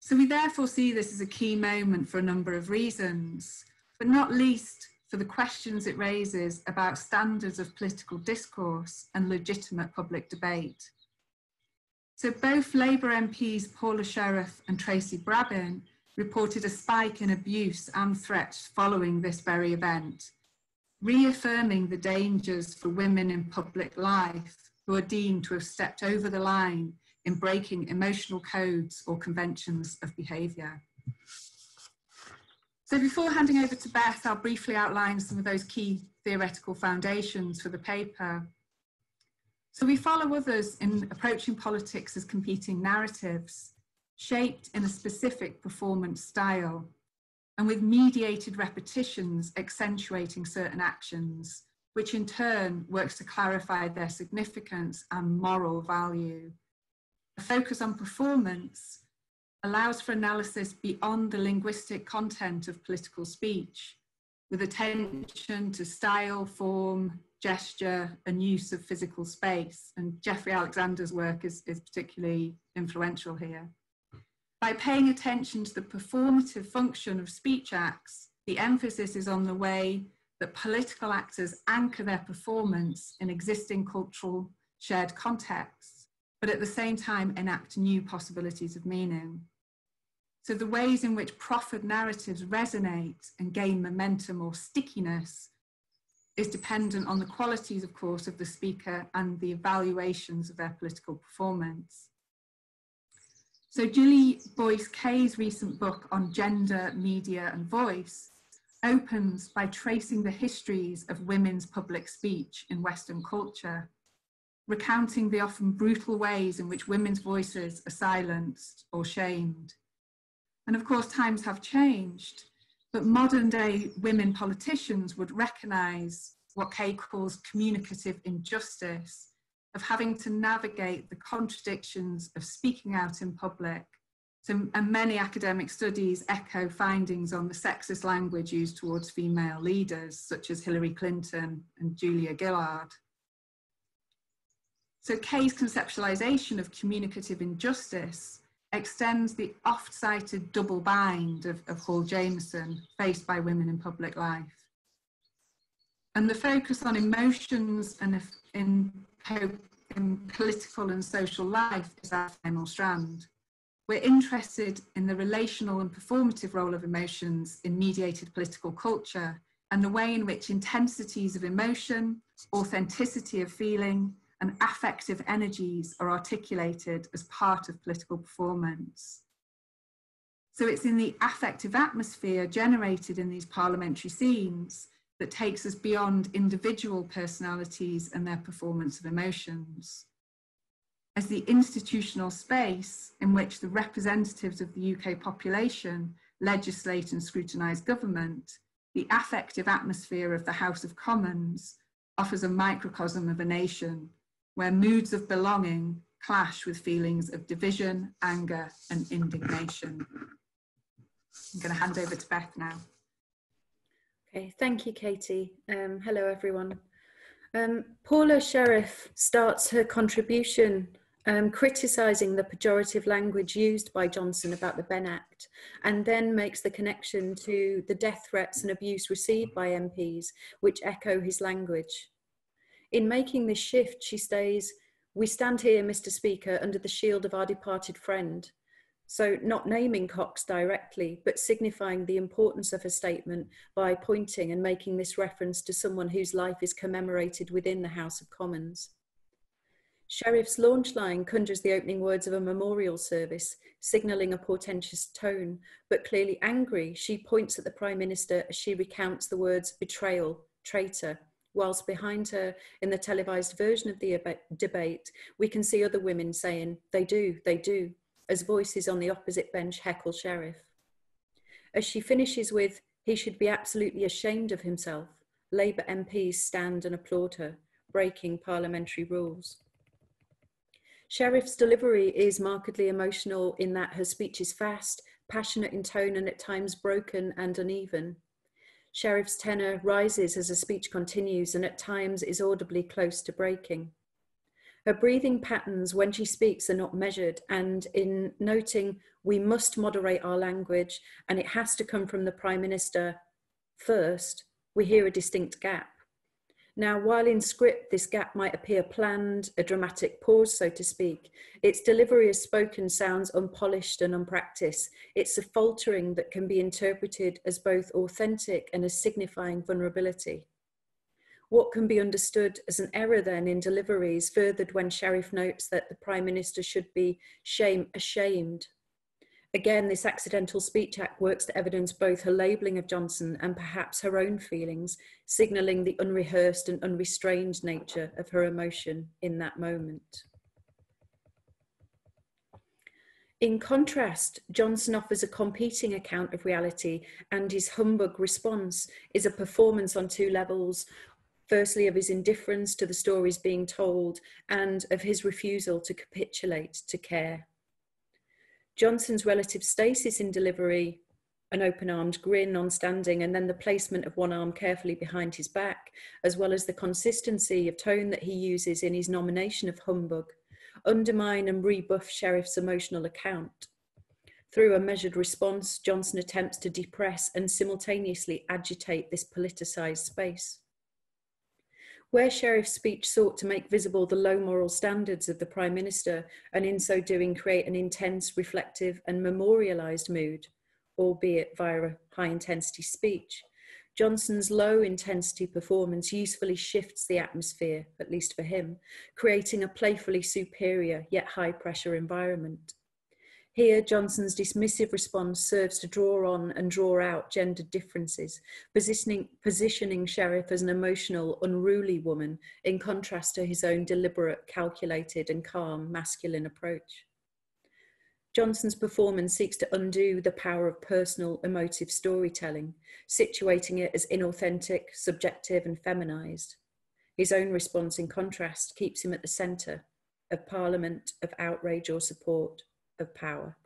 So we therefore see this as a key moment for a number of reasons, but not least for the questions it raises about standards of political discourse and legitimate public debate. So both Labour MPs Paula Sheriff and Tracy Brabin reported a spike in abuse and threats following this very event, reaffirming the dangers for women in public life who are deemed to have stepped over the line in breaking emotional codes or conventions of behaviour. So before handing over to Beth, I'll briefly outline some of those key theoretical foundations for the paper. So we follow others in approaching politics as competing narratives, shaped in a specific performance style, and with mediated repetitions accentuating certain actions, which in turn works to clarify their significance and moral value. A focus on performance allows for analysis beyond the linguistic content of political speech, with attention to style, form, gesture, and use of physical space. And Jeffrey Alexander's work is particularly influential here. By paying attention to the performative function of speech acts, the emphasis is on the way that political actors anchor their performance in existing cultural shared contexts, but at the same time enact new possibilities of meaning. So the ways in which proffered narratives resonate and gain momentum or stickiness is dependent on the qualities, of course, of the speaker and the evaluations of their political performance. So Julie Boyce Kay's recent book on gender, media and voice opens by tracing the histories of women's public speech in Western culture, recounting the often brutal ways in which women's voices are silenced or shamed. And of course, times have changed, but modern day women politicians would recognise what Kay calls communicative injustice, of having to navigate the contradictions of speaking out in public So, and many academic studies echo findings on the sexist language used towards female leaders, such as Hillary Clinton and Julia Gillard. So Kay's conceptualization of communicative injustice extends the oft-cited double bind of Hall Jameson faced by women in public life. And the focus on emotions and in political and social life is our final strand. We're interested in the relational and performative role of emotions in mediated political culture and the way in which intensities of emotion, authenticity of feeling, and affective energies are articulated as part of political performance. So it's in the affective atmosphere generated in these parliamentary scenes that takes us beyond individual personalities and their performance of emotions. As the institutional space in which the representatives of the UK population legislate and scrutinise government, the affective atmosphere of the House of Commons offers a microcosm of a nation, where moods of belonging clash with feelings of division, anger, and indignation. I'm going to hand over to Beth now. Okay, thank you, Katie. Hello, everyone. Paula Sheriff starts her contribution criticising the pejorative language used by Johnson about the Ben Act, and then makes the connection to the death threats and abuse received by MPs, which echo his language. In making this shift, she stays, "We stand here, Mr. Speaker, under the shield of our departed friend." So not naming Cox directly, but signifying the importance of her statement by pointing and making this reference to someone whose life is commemorated within the House of Commons. Sheriff's launch line conjures the opening words of a memorial service, signalling a portentous tone, but clearly angry, she points at the Prime Minister as she recounts the words betrayal, traitor, whilst behind her in the televised version of the debate, we can see other women saying, they do, as voices on the opposite bench heckle Sheriff. As she finishes with, "He should be absolutely ashamed of himself," Labour MPs stand and applaud her, breaking parliamentary rules. Sheriff's delivery is markedly emotional in that her speech is fast, passionate in tone, and at times broken and uneven. Sheriff's tenor rises as her speech continues and at times is audibly close to breaking. Her breathing patterns when she speaks are not measured, and in noting we must moderate our language and it has to come from the Prime Minister first, we hear a distinct gap. Now, while in script this gap might appear planned, a dramatic pause, so to speak, its delivery as spoken sounds unpolished and unpracticed. It's a faltering that can be interpreted as both authentic and as signifying vulnerability. What can be understood as an error then in delivery is furthered when Sheriff notes that the Prime Minister should be ashamed. Again, this accidental speech act works to evidence both her labelling of Johnson and perhaps her own feelings, signalling the unrehearsed and unrestrained nature of her emotion in that moment. In contrast, Johnson offers a competing account of reality, and his humbug response is a performance on two levels. Firstly, of his indifference to the stories being told, and of his refusal to capitulate to care. Johnson's relative stasis in delivery, an open-armed grin on standing, and then the placement of one arm carefully behind his back, as well as the consistency of tone that he uses in his nomination of humbug, undermine and rebuff Sheriff's emotional account. Through a measured response, Johnson attempts to depress and simultaneously agitate this politicised space. Where Sheriff's speech sought to make visible the low moral standards of the Prime Minister, and in so doing create an intense, reflective and memorialised mood, albeit via a high-intensity speech, Johnson's low-intensity performance usefully shifts the atmosphere, at least for him, creating a playfully superior yet high-pressure environment. Here, Johnson's dismissive response serves to draw on and draw out gendered differences, positioning Sheriff as an emotional, unruly woman, in contrast to his own deliberate, calculated and calm masculine approach. Johnson's performance seeks to undo the power of personal, emotive storytelling, situating it as inauthentic, subjective and feminised. His own response, in contrast, keeps him at the centre of Parliament, of outrage or support, of power.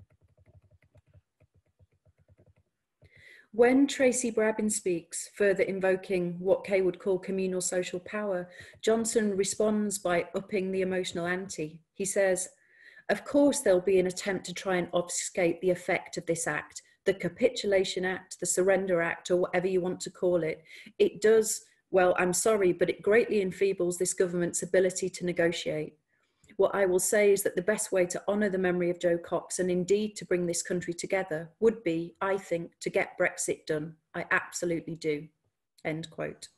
When Tracy Brabin speaks, further invoking what Kay would call communal social power, Johnson responds by upping the emotional ante. He says, "Of course there'll be an attempt to try and obfuscate the effect of this act, the capitulation act, the surrender act, or whatever you want to call it. It does, well, I'm sorry, but it greatly enfeebles this government's ability to negotiate. What I will say is that the best way to honour the memory of Jo Cox and indeed to bring this country together would be, I think, to get Brexit done. I absolutely do." End quote.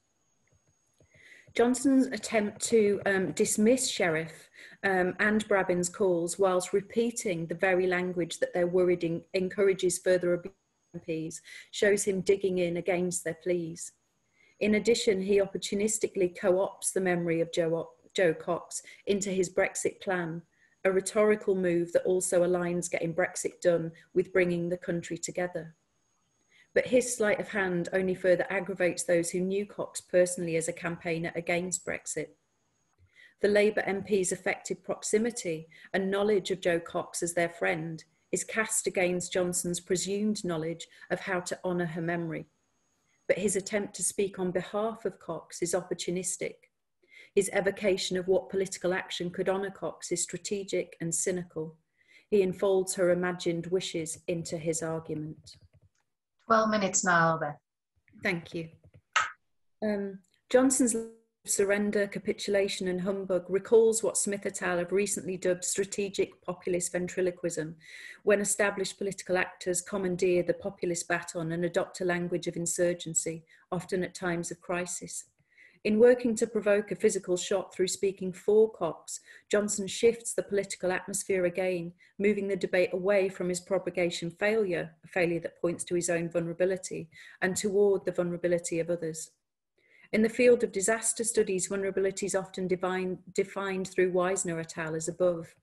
Johnson's attempt to dismiss Sheriff and Brabin's calls whilst repeating the very language that they're worried encourages further abuse MPs shows him digging in against their pleas. In addition, he opportunistically co-opts the memory of Jo Cox into his Brexit plan, a rhetorical move that also aligns getting Brexit done with bringing the country together. But his sleight of hand only further aggravates those who knew Cox personally as a campaigner against Brexit. The Labour MP's affected proximity and knowledge of Jo Cox as their friend is cast against Johnson's presumed knowledge of how to honour her memory. But his attempt to speak on behalf of Cox is opportunistic. His evocation of what political action could honour Cox is strategic and cynical. He enfolds her imagined wishes into his argument. 12 minutes now, Beth. Thank you. Johnson's surrender, capitulation and humbug recalls what Smith et al. Have recently dubbed strategic populist ventriloquism, when established political actors commandeer the populist baton and adopt a language of insurgency, often at times of crisis. In working to provoke a physical shot through speaking for Cox, Johnson shifts the political atmosphere again, moving the debate away from his propagation failure, a failure that points to his own vulnerability, and toward the vulnerability of others. In the field of disaster studies, vulnerability is often defined through Wisner et al. As above,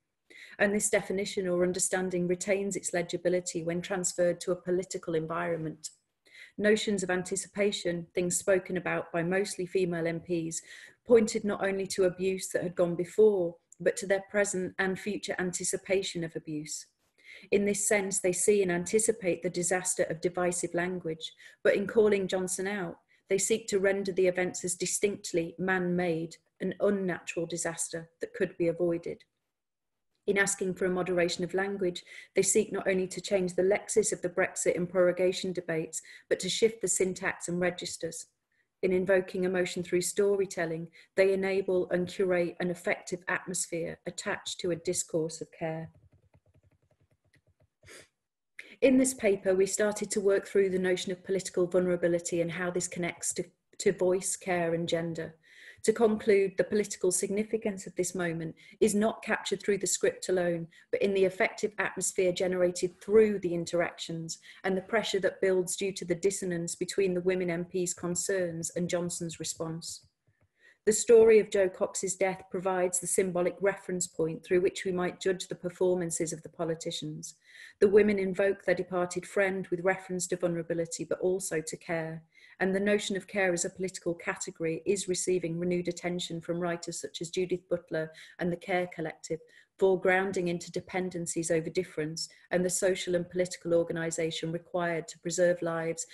and this definition or understanding retains its legibility when transferred to a political environment. Notions of anticipation, things spoken about by mostly female MPs, pointed not only to abuse that had gone before, but to their present and future anticipation of abuse. In this sense, they see and anticipate the disaster of divisive language, but in calling Johnson out, they seek to render the events as distinctly man-made, an unnatural disaster that could be avoided. In asking for a moderation of language, they seek not only to change the lexis of the Brexit and prorogation debates, but to shift the syntax and registers. In invoking emotion through storytelling, they enable and curate an effective atmosphere attached to a discourse of care. In this paper, we started to work through the notion of political vulnerability and how this connects to voice, care and gender. To conclude, the political significance of this moment is not captured through the script alone, but in the effective atmosphere generated through the interactions and the pressure that builds due to the dissonance between the women MPs' concerns and Johnson's response. The story of Jo Cox's death provides the symbolic reference point through which we might judge the performances of the politicians. The women invoke their departed friend with reference to vulnerability, but also to care. And the notion of care as a political category is receiving renewed attention from writers such as Judith Butler and the Care Collective, foregrounding interdependencies over difference and the social and political organisation required to preserve lives,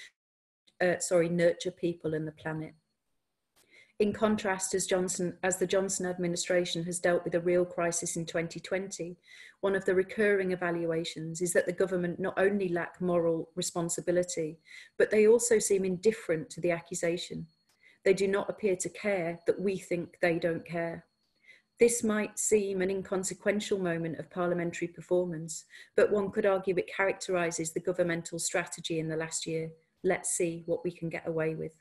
nurture people and the planet. In contrast, as the Johnson administration has dealt with a real crisis in 2020, one of the recurring evaluations is that the government not only lack moral responsibility, but they also seem indifferent to the accusation. They do not appear to care that we think they don't care. This might seem an inconsequential moment of parliamentary performance, but one could argue it characterises the governmental strategy in the last year. Let's see what we can get away with.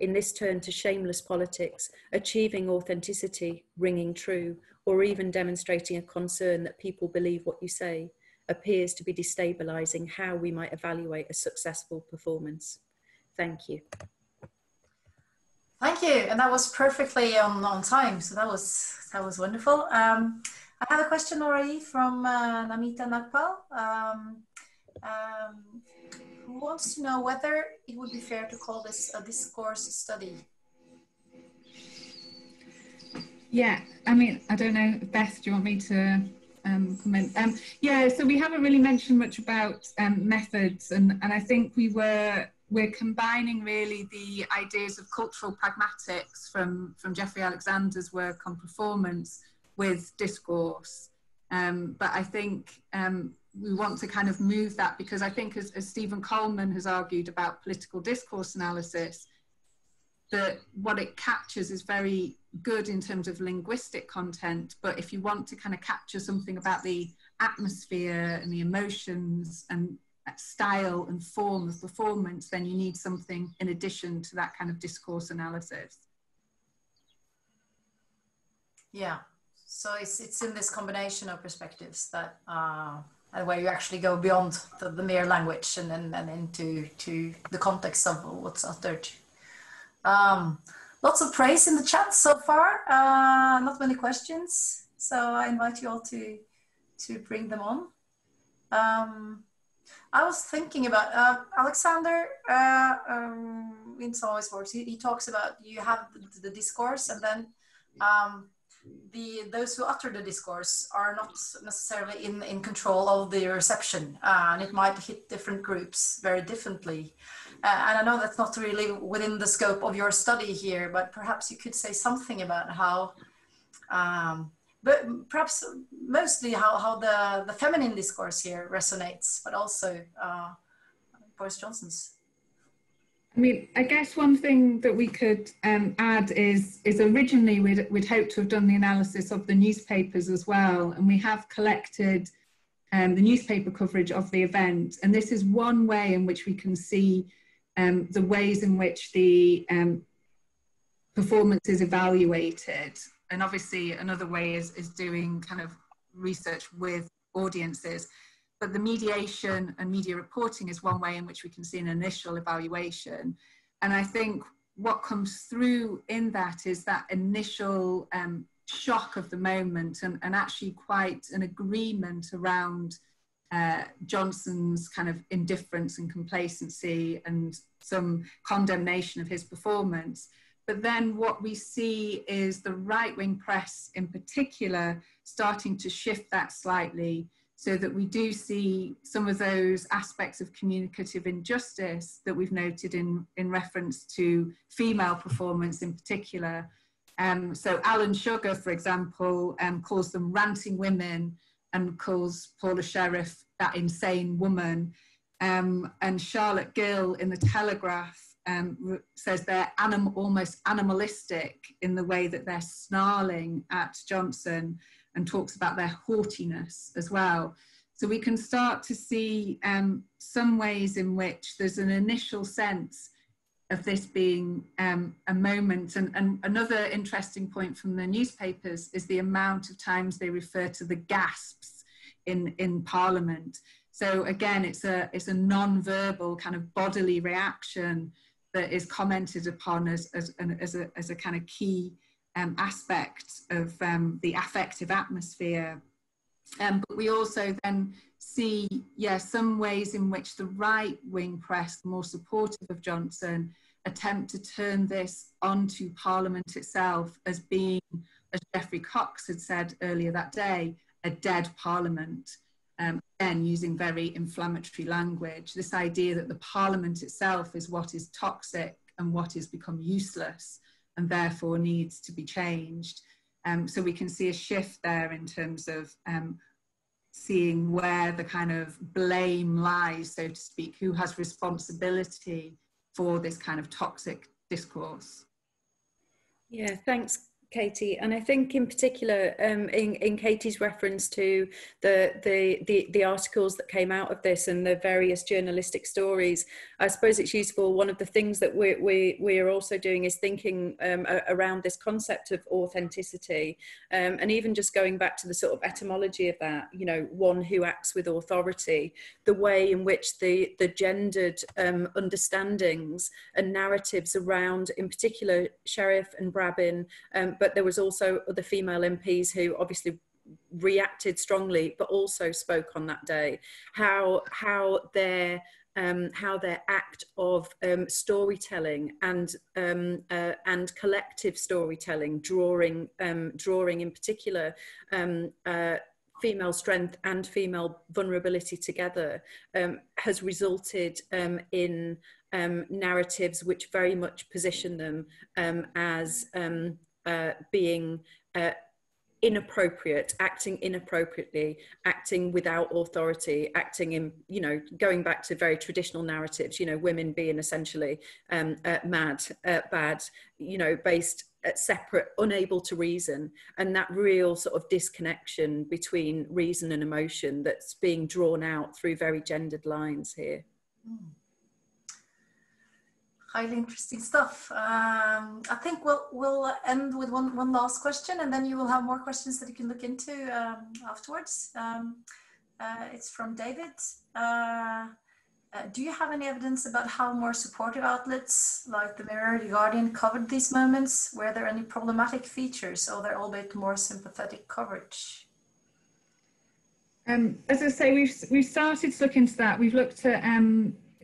In this turn to shameless politics, achieving authenticity, ringing true, or even demonstrating a concern that people believe what you say, appears to be destabilising how we might evaluate a successful performance. Thank you. Thank you, and that was perfectly on time, so that was wonderful. I have a question already from Namita Nagpal. Who wants to know whether it would be fair to call this a discourse study? Yeah, I mean, I don't know, Beth, do you want me to comment. Yeah, so we haven't really mentioned much about methods, and I think we're combining really the ideas of cultural pragmatics from Jeffrey Alexander's work on performance with discourse. But I think we want to kind of move that, because I think as Stephen Coleman has argued about political discourse analysis, that what it captures is very good in terms of linguistic content, but if you want to kind of capture something about the atmosphere and the emotions and style and form of performance, then you need something in addition to that kind of discourse analysis. Yeah, so it's in this combination of perspectives that where you actually go beyond the mere language and into the context of what's uttered. Lots of praise in the chat so far, not many questions, so I invite you all to bring them on. I was thinking about Alexander, in some of his works, he talks about you have the discourse, and then those who utter the discourse are not necessarily in control of the reception, and it might hit different groups very differently. And I know that's not really within the scope of your study here, but perhaps you could say something about how, but perhaps mostly how the feminine discourse here resonates, but also Boris Johnson's. I mean, I guess one thing that we could add is originally we'd hoped to have done the analysis of the newspapers as well, and we have collected the newspaper coverage of the event, and this is one way in which we can see the ways in which the performance is evaluated. And obviously another way is doing kind of research with audiences, but the mediation and media reporting is one way in which we can see an initial evaluation. And I think what comes through in that is that initial shock of the moment, and actually quite an agreement around Johnson's kind of indifference and complacency and some condemnation of his performance. But then what we see is the right-wing press in particular starting to shift that slightly, so that we do see some of those aspects of communicative injustice that we've noted in reference to female performance in particular. So Alan Sugar, for example, calls them ranting women and calls Paula Sheriff that insane woman. And Charlotte Gill in The Telegraph says they're almost animalistic in the way that they're snarling at Johnson, and talks about their haughtiness as well. So we can start to see some ways in which there's an initial sense of this being a moment. And another interesting point from the newspapers is the amount of times they refer to the gasps in Parliament. So again, it's a non-verbal kind of bodily reaction that is commented upon as a kind of key aspect of the affective atmosphere. But we also then see, yeah, some ways in which the right-wing press, more supportive of Johnson, attempt to turn this onto Parliament itself as being, as Jeffrey Cox had said earlier that day, a dead Parliament. Again, using very inflammatory language, this idea that the Parliament itself is what is toxic and what has become useless and therefore needs to be changed. So we can see a shift there in terms of seeing where the kind of blame lies, so to speak, who has responsibility for this kind of toxic discourse. Yeah, thanks, Katy, and I think in particular in Katy's reference to the articles that came out of this and the various journalistic stories, I suppose it's useful. One of the things that we're also doing is thinking around this concept of authenticity, and even just going back to the sort of etymology of that, you know, one who acts with authority, the way in which the gendered understandings and narratives around, in particular, Sheriff and Brabin, but there was also other female MPs who obviously reacted strongly, but also spoke on that day. How their act of storytelling and collective storytelling, drawing in particular female strength and female vulnerability together has resulted in narratives which very much position them as being inappropriate, acting inappropriately, acting without authority, acting in, you know, going back to very traditional narratives, you know, women being essentially mad, bad, you know, based separate, unable to reason, and that real sort of disconnection between reason and emotion that's being drawn out through very gendered lines here. Mm. Highly interesting stuff. I think we'll end with one last question, and then you will have more questions that you can look into afterwards. It's from David. Do you have any evidence about how more supportive outlets like The Mirror, The Guardian covered these moments? Were there any problematic features, or they're all a bit more sympathetic coverage? As I say, we've started to look into that. We've looked at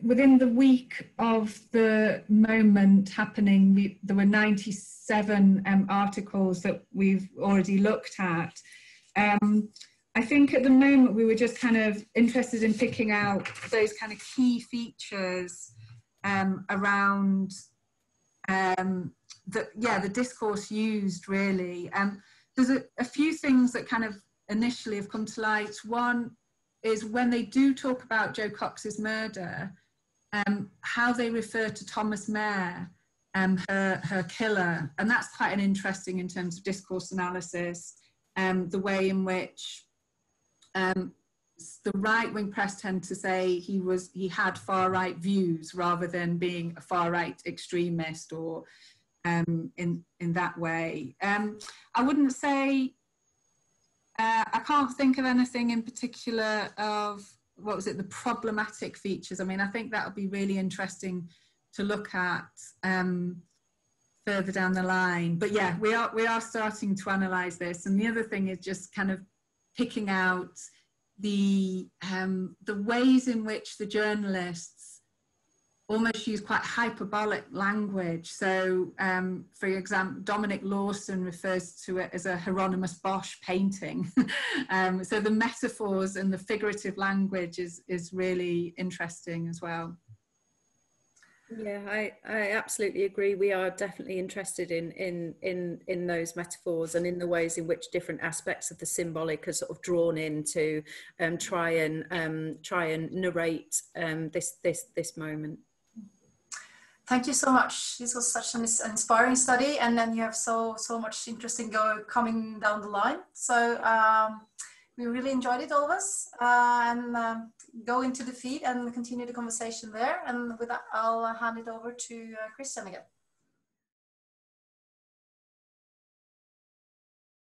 within the week of the moment happening, there were 97 articles that we've already looked at. I think at the moment we were just kind of interested in picking out those kind of key features around the discourse used, really. There's a few things that kind of initially have come to light. One is when they do talk about Jo Cox's murder, how they refer to Thomas Mair, her killer, and that's quite an interesting in terms of discourse analysis, the way in which the right-wing press tend to say he had far-right views rather than being a far-right extremist or in that way. I wouldn't say, I can't think of anything in particular of the problematic features. I mean, I think that would be really interesting to look at further down the line. But yeah, we are starting to analyse this. And the other thing is just kind of picking out the ways in which the journalists almost use quite hyperbolic language. So, for example, Dominic Lawson refers to it as a Hieronymus Bosch painting. So the metaphors and the figurative language is really interesting as well. Yeah, I absolutely agree. We are definitely interested in those metaphors and in the ways in which different aspects of the symbolic are sort of drawn in to try and narrate this moment. Thank you so much. This was such an inspiring study, and then you have so much interesting coming down the line. So we really enjoyed it, all of us, and go into the feed and continue the conversation there. And with that, I'll hand it over to Christian again.